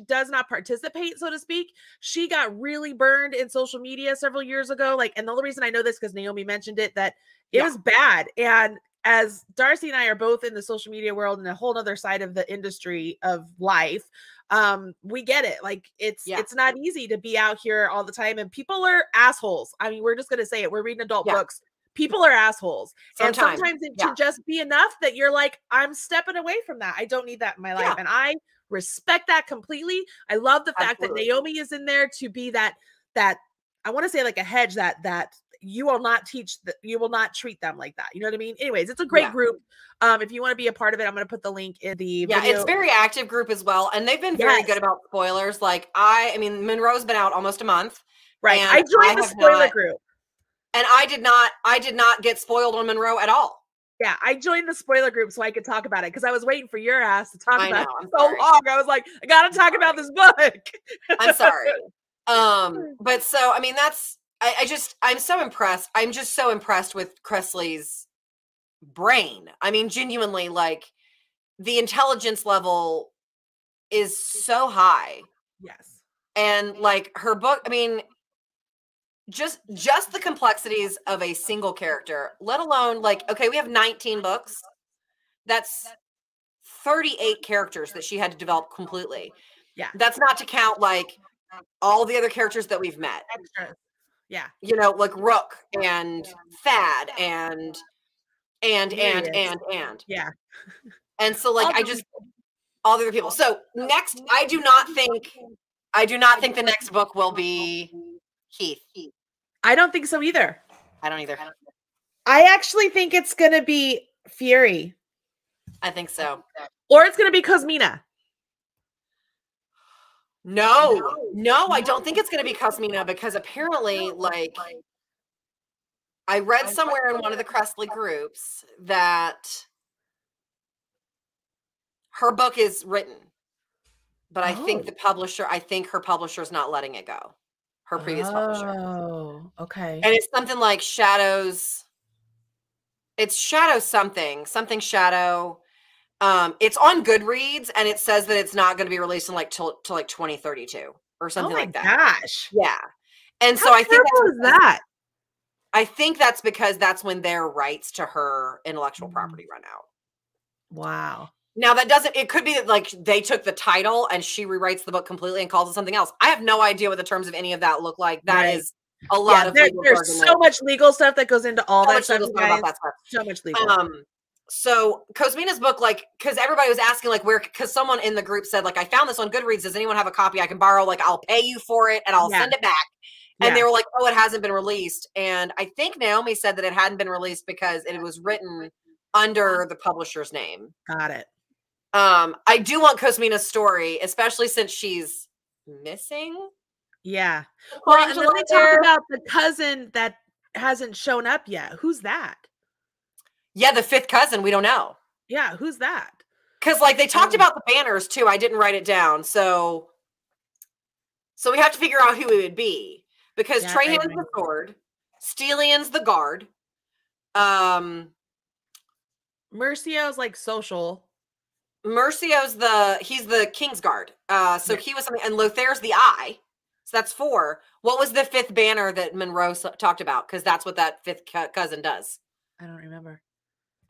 does not participate, so to speak. She got really burned in social media several years ago. Like, and the only reason I know this, because Naomi mentioned it, that it was bad. And as Darcy and I are both in the social media world and a whole other side of the industry of life, we get it. Like it's not easy to be out here all the time, and people are assholes. I mean, we're just going to say it. We're reading adult books. People are assholes. And sometimes it should just be enough that you're like, I'm stepping away from that. I don't need that in my life. And I respect that completely. I love the fact that Naomi is in there to be that I want to say like a hedge that you will not you will not treat them like that. You know what I mean? Anyways, it's a great group. If you want to be a part of it, I'm going to put the link in the video. It's a very active group as well. And they've been very good about spoilers. Like I mean, Munro's been out almost a month. Right. I joined the spoiler group. And I did not get spoiled on Munro at all. Yeah. I joined the spoiler group so I could talk about it. Cause I was waiting for your ass to talk about it so long. I was like, I got to talk about this book. I'm sorry. But so, I mean, that's, I'm so impressed. I'm just so impressed with Kresley's brain. I mean, genuinely, like the intelligence level is so high. Yes. And like her book, I mean, just the complexities of a single character, let alone like, okay, we have 19 books. That's 38 characters that she had to develop completely. Yeah. That's not to count like all the other characters that we've met. Extras. Yeah. You know, like Rook and Thad and. Yeah. And so like, I just, all the other people. So next, I do not think the next book will be Keith. I don't think so either. I don't either. I actually think it's going to be Fury. I think so. Or it's going to be Cosmina. No, I don't think it's going to be Cosmina because apparently, like, I read somewhere in one of the Kresley groups that her book is written, but I think her publisher's not letting it go. Her previous publisher. Oh, okay. And it's something like Shadow. It's on Goodreads, and it says that it's not going to be released in like till like 2032 or something like that. Oh my gosh! Yeah, and so I think I think that's because that's when their rights to her intellectual property run out. Wow. Now that doesn't. It could be that like they took the title and she rewrites the book completely and calls it something else. I have no idea what the terms of any of that look like. That is a lot of. There's so much legal stuff that goes into all that stuff. So much legal. So Cosmina's book, like, because everybody was asking, like, where, because someone in the group said, like, I found this on Goodreads. Does anyone have a copy I can borrow? Like, I'll pay you for it and I'll send it back. And they were like, oh, it hasn't been released. And I think Naomi said that it hadn't been released because it was written under the publisher's name. Got it. I do want Cosmina's story, especially since she's missing. Yeah. Well, and let me talk about the cousin that hasn't shown up yet. Who's that? Yeah, the fifth cousin. We don't know. Yeah, who's that? Because, like, they talked about the banners, too. I didn't write it down. So we have to figure out who it would be. Because Trehan's the sword. Stelian's the guard. Murcio's, like, social. Murcio's the, he's the king's guard. So he was, and Lothaire's the eye. So that's four. What was the fifth banner that Munro talked about? Because that's what that fifth cousin does. I don't remember.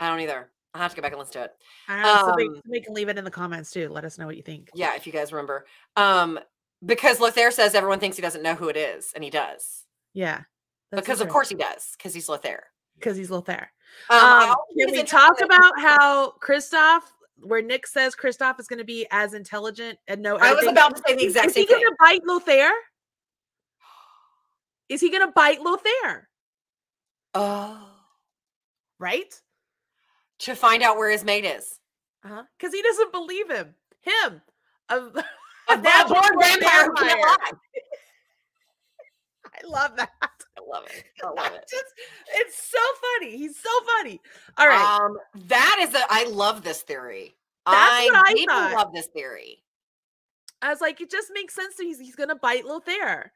I don't either. I'll have to go back and listen to it. I don't know, so we can leave it in the comments too. Let us know what you think. Yeah, if you guys remember. Because Lothaire says everyone thinks he doesn't know who it is, and he does. Yeah. Because of course he does, because he's Lothaire. Because he's Lothaire. Can we talk about how Kristoff, where Nyx says Kristoff is going to be as intelligent and no I was about to say the exact same thing. Is he going to bite Lothaire? Is he going to bite Lothaire? Oh. Right? To find out where his mate is. Uh-huh. Because he doesn't believe him. That born vampire who can't lie. I love that. I love it. I love it. It's so funny. He's so funny. All right. That is I love this theory. I love this theory. I was like, it just makes sense that he's going to bite Lothaire.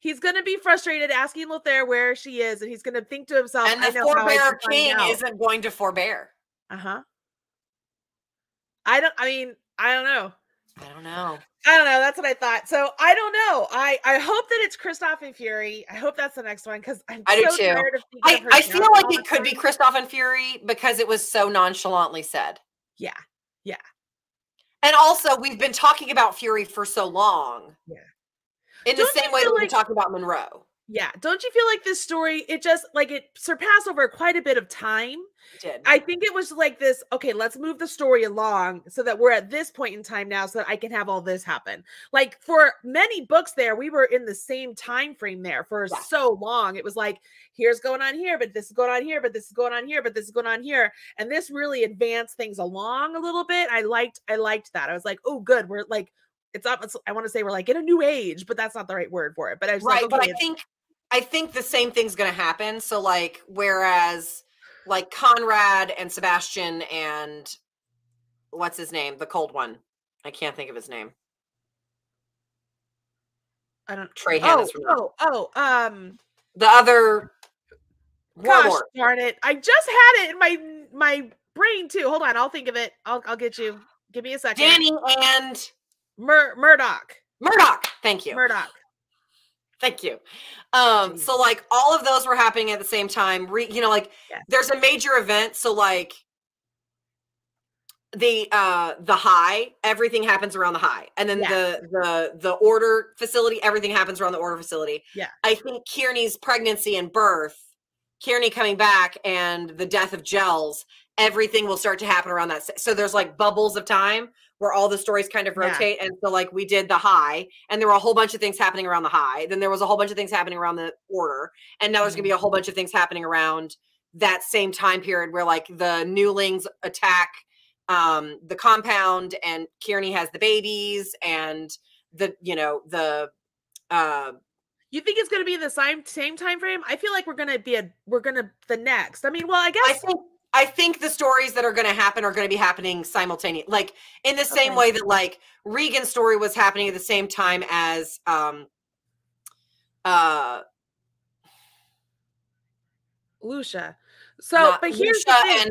He's going to be frustrated asking Lothaire where she is, and he's going to think to himself, and the forebear king isn't going to forbear. Uh-huh. I don't know. That's what I thought. So I don't know. I hope that it's Kristoff and Fury. I hope that's the next one because I feel like it could be Kristoff and Fury because it was so nonchalantly said. Yeah. Yeah. And also we've been talking about Fury for so long. Yeah. In the same way that we talked about Munro. Yeah. Don't you feel like this story, it just like it surpassed over quite a bit of time? It did. I think it was like this, okay, let's move the story along so that we're at this point in time now so that I can have all this happen. Like for many books there, we were in the same time frame there for so long. It was like, here's going on here, but this is going on here, but this is going on here, but this is going on here. And this really advanced things along a little bit. I liked that. I was like, oh, good. We're like, it's up. I want to say we're like in a new age, but that's not the right word for it. But I was like, okay, but I think the same thing's going to happen. So like, whereas like Conrad and Sebastian and what's his name? The cold one. I can't think of his name. I don't. Trehan. The other. Gosh darn it! I just had it in my brain too. Hold on, I'll think of it. I'll get you. Give me a second. Danny and Murdoch. Murdoch. Thank you. Murdoch. Thank you. So like all of those were happening at the same time. There's a major event. So like the high, everything happens around the high. And then the order facility, everything happens around the order facility. Yeah. I think Kearney's pregnancy and birth, Kearney coming back and the death of Gels, everything will start to happen around that. So there's like bubbles of time where all the stories kind of rotate. And so like we did the high and there were a whole bunch of things happening around the high. Then there was a whole bunch of things happening around the order. And now there's going to be a whole bunch of things happening around that same time period where like the newlings attack the compound and Kearney has the babies and you think it's going to be the same time frame? I feel like the next. I mean, well, I guess I think the stories that are going to happen are going to be happening simultaneously, like in the same way that like Regan's story was happening at the same time as Lucia. So, but here's Lucia the thing.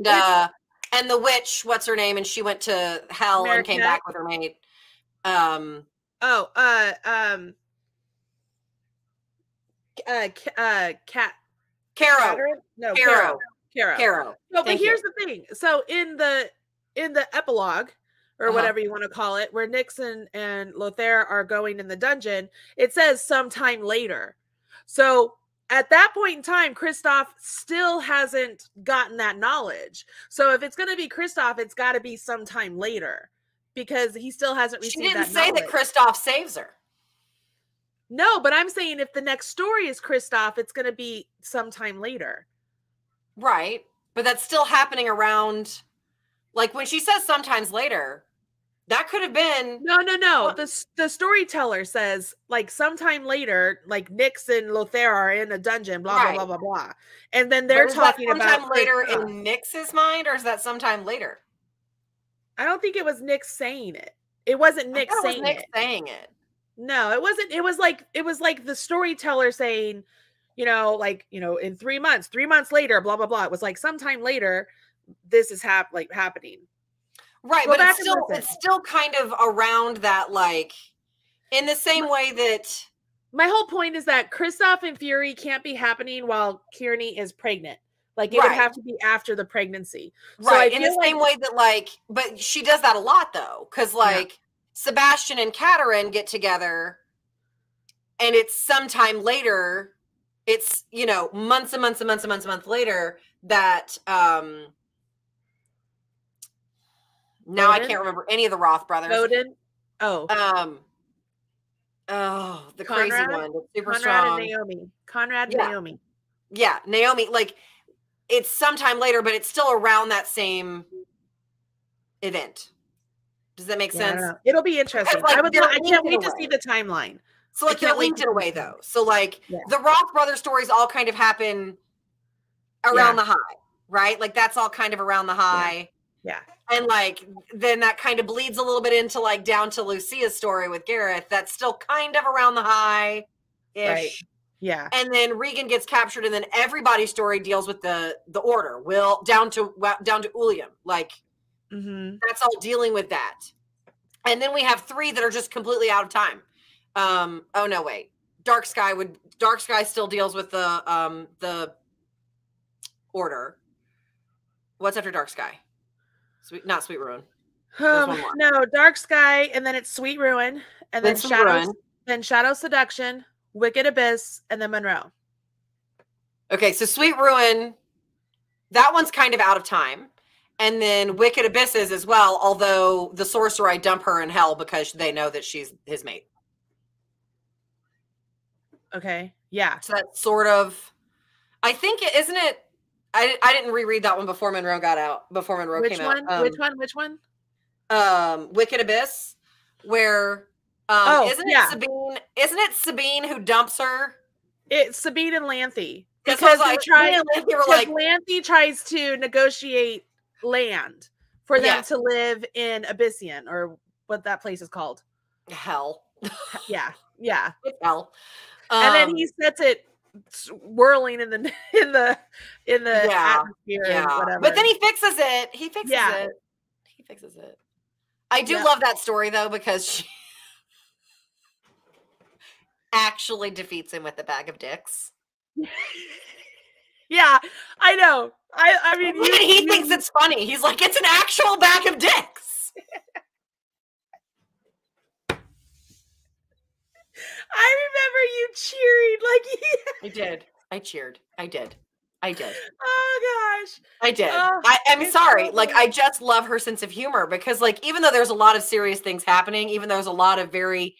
And the witch, what's her name? And she went to hell and came back with her mate. Caro. No, but here's the thing. So in the epilogue or whatever you want to call it, where Nyx and Lothaire are going in the dungeon, it says sometime later. So at that point in time, Kristoff still hasn't gotten that knowledge. So if it's going to be Kristoff, it's got to be sometime later because he still hasn't received that knowledge. She didn't say that Kristoff saves her. No, but I'm saying if the next story is Kristoff, it's going to be sometime later. Right. But that's still happening around, like when she says sometimes later, that could have been. No. The storyteller says like sometime later, like Nyx and Lothaire are in a dungeon, blah, right. blah, blah, blah, blah. And then they're talking about. Sometime later in Nyx's mind, or is that sometime later? I don't think it was Nyx saying it. It wasn't Nyx saying it. No, it wasn't. It was like the storyteller saying, in 3 months, 3 months later, blah, blah, blah. It was like sometime later, this is happening. Right. Go but it's still kind of around that, like in the same way that. My whole point is that Kristoff and Fury can't be happening while Kearney is pregnant. Like it would have to be after the pregnancy. Right. So in the same way that but she does that a lot though. Cause Sebastian and Kataryn get together and it's sometime later, it's, months and months and months and months and months later that, now Odin? I can't remember any of the Roth brothers. Odin. Oh. The Conrad? Crazy one. The super Conrad strong. And Naomi. Conrad and Naomi. Yeah. Naomi, it's sometime later, but it's still around that same event. Does that make sense? It'll be interesting. I can't wait to see the timeline. So they're linked in a way though. So the Roth brother stories all kind of happen around the high, right? Like that's all kind of around the high. Yeah. And then that kind of bleeds a little bit into down to Lucia's story with Gareth. That's still kind of around the high ish. Right. Yeah. And then Regan gets captured and then everybody's story deals with the order. Will down to Ulium. That's all dealing with that. And then we have three that are just completely out of time. Oh no, wait. Dark Sky still deals with the order. What's after Dark Sky? Not Sweet Ruin. No, Dark Sky, and then it's Sweet Ruin, and then Shadow Seduction, Wicked Abyss, and then Munro. Okay, so Sweet Ruin, that one's kind of out of time. And then Wicked Abysses as well, although the Sorcerer, I dump her in hell because they know that she's his mate. Okay, yeah. So that's sort of, I think, isn't it? I didn't reread that one before Munro got out, before Munro came out. Which one? Wicked Abyss, where, isn't it Sabine who dumps her? It's Sabine and Lanthe. Because Lanthe tries to negotiate land for them to live in Abyssian, or what that place is called. Hell. Yeah. Hell. And then he sets it whirling in the atmosphere or whatever. But then he fixes it. He fixes it. I do love that story though, because she actually defeats him with a bag of dicks. Yeah, I know. I mean, he thinks it's funny. He's like, it's an actual bag of dicks. I remember you cheering I did. Oh gosh. I did. I'm sorry. So I just love her sense of humor because even though there's a lot of serious things happening, even though there's a lot of very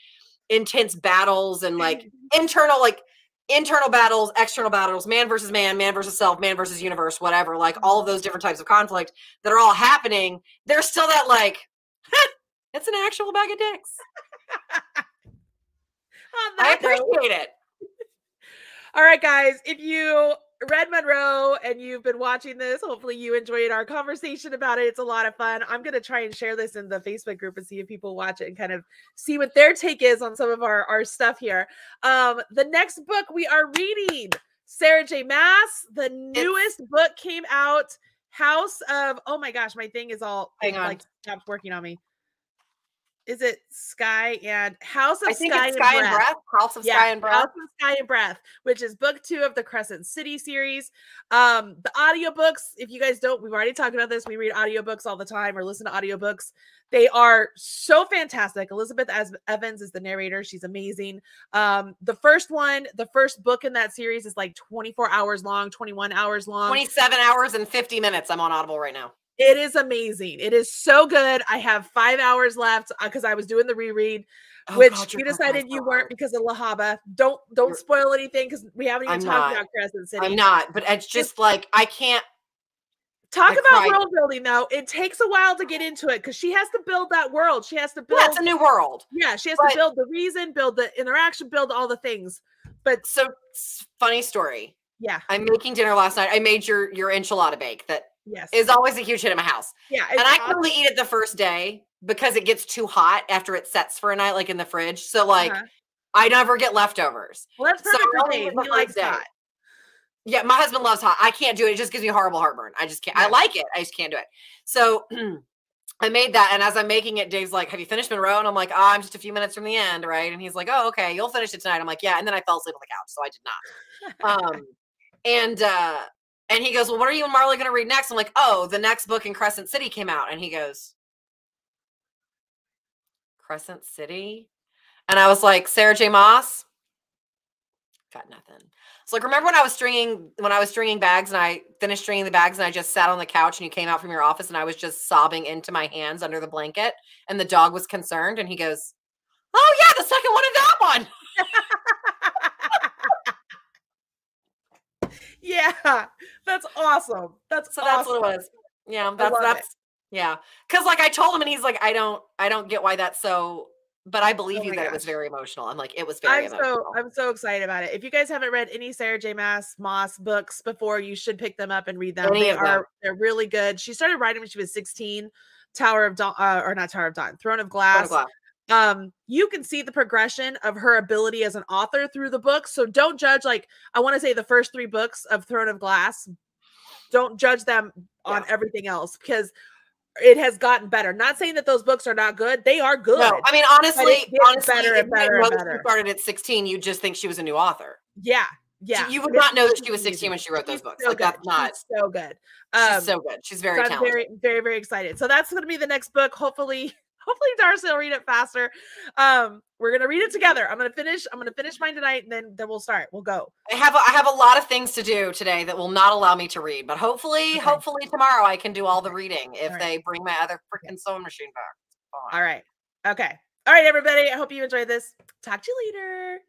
intense battles and internal battles, external battles, man versus man versus self, man versus universe, whatever, all of those different types of conflict that are all happening, there's still that it's an actual bag of dicks. I appreciate it. All right, guys, if you read Munro and you've been watching this, hopefully you enjoyed our conversation about it. It's a lot of fun. I'm going to try and share this in the Facebook group and see if people watch it and kind of see what their take is on some of our stuff here. The next book we are reading, Sarah J. Maas, the newest book came out, House of, oh my gosh, my thing is all, stopped working on me. Is it Sky and House of Sky and Breath? House of Sky and Breath, which is book 2 of the Crescent City series. The audiobooks, if you guys don't, we've already talked about this. We read audiobooks all the time or listen to audiobooks. They are so fantastic. Elizabeth Evans is the narrator. She's amazing. The first book in that series is 24 hours long, 21 hours long. 27 hours and 50 minutes. I'm on Audible right now. It is amazing. It is so good. I have 5 hours left because I was doing the reread. which you decided you weren't because of La Habba. Don't spoil anything because we haven't even talked about Crescent City. I'm not, but it's just like I can't. Talk about world building, though. It takes a while to get into it because she has to build that world. She has to build. That's a new world. Yeah, she has to build the reason, build the interaction, build all the things. But so funny story. Yeah, I'm making dinner last night. I made your enchilada bake that is always a huge hit in my house. Yeah, and I can only eat it the first day because it gets too hot after it sets for a night, like in the fridge. So like, I never get leftovers. Well, that's perfect for me. He likes that. Yeah, my husband loves hot. I can't do it. It just gives me horrible heartburn. I just can't. Yeah. I like it. I just can't do it. So I made that. And as I'm making it, Dave's like, have you finished Munro? And I'm like, oh, I'm just a few minutes from the end, right? And he's like, oh, okay, you'll finish it tonight. I'm like, yeah. And then I fell asleep on the couch, so I did not. And he goes, well, what are you and Marley going to read next? I'm like, oh, the next book in Crescent City came out. And he goes, Crescent City? And I was like, Sarah J. Maas? Got nothing. So like, remember when I was stringing bags and I finished stringing the bags and I just sat on the couch and you came out from your office and I was just sobbing into my hands under the blanket and the dog was concerned and he goes, oh yeah, the second one of that one. Yeah, that's awesome. That's so awesome. That's what it was. Yeah, that's yeah. Cause like I told him and he's like, I don't get why that's so. But I believe you that it was very emotional. I'm like, it was very emotional. I'm so excited about it. If you guys haven't read any Sarah J. Maas books before, you should pick them up and read them. They're really good. She started writing when she was 16. Tower of Dawn, or not Tower of Dawn, Throne of Glass. You can see the progression of her ability as an author through the book. So don't judge, like, I want to say the first three books of Throne of Glass. Don't judge them on everything else because it has gotten better. Not saying that those books are not good. They are good. No, I mean, honestly, better and better and better. She started at 16. You just think she was a new author. Yeah. Yeah. So you would not know that she was 16 when she wrote those books. So like that's not so good. She's so good. She's very talented. I'm very, very, very excited. So that's going to be the next book. Hopefully Darcy will read it faster. We're going to read it together. I'm going to finish mine tonight and then we'll start. We'll go. I have a lot of things to do today that will not allow me to read, but hopefully tomorrow I can do all the reading if they bring my other freaking sewing machine back. All right. Okay. All right, everybody. I hope you enjoyed this. Talk to you later.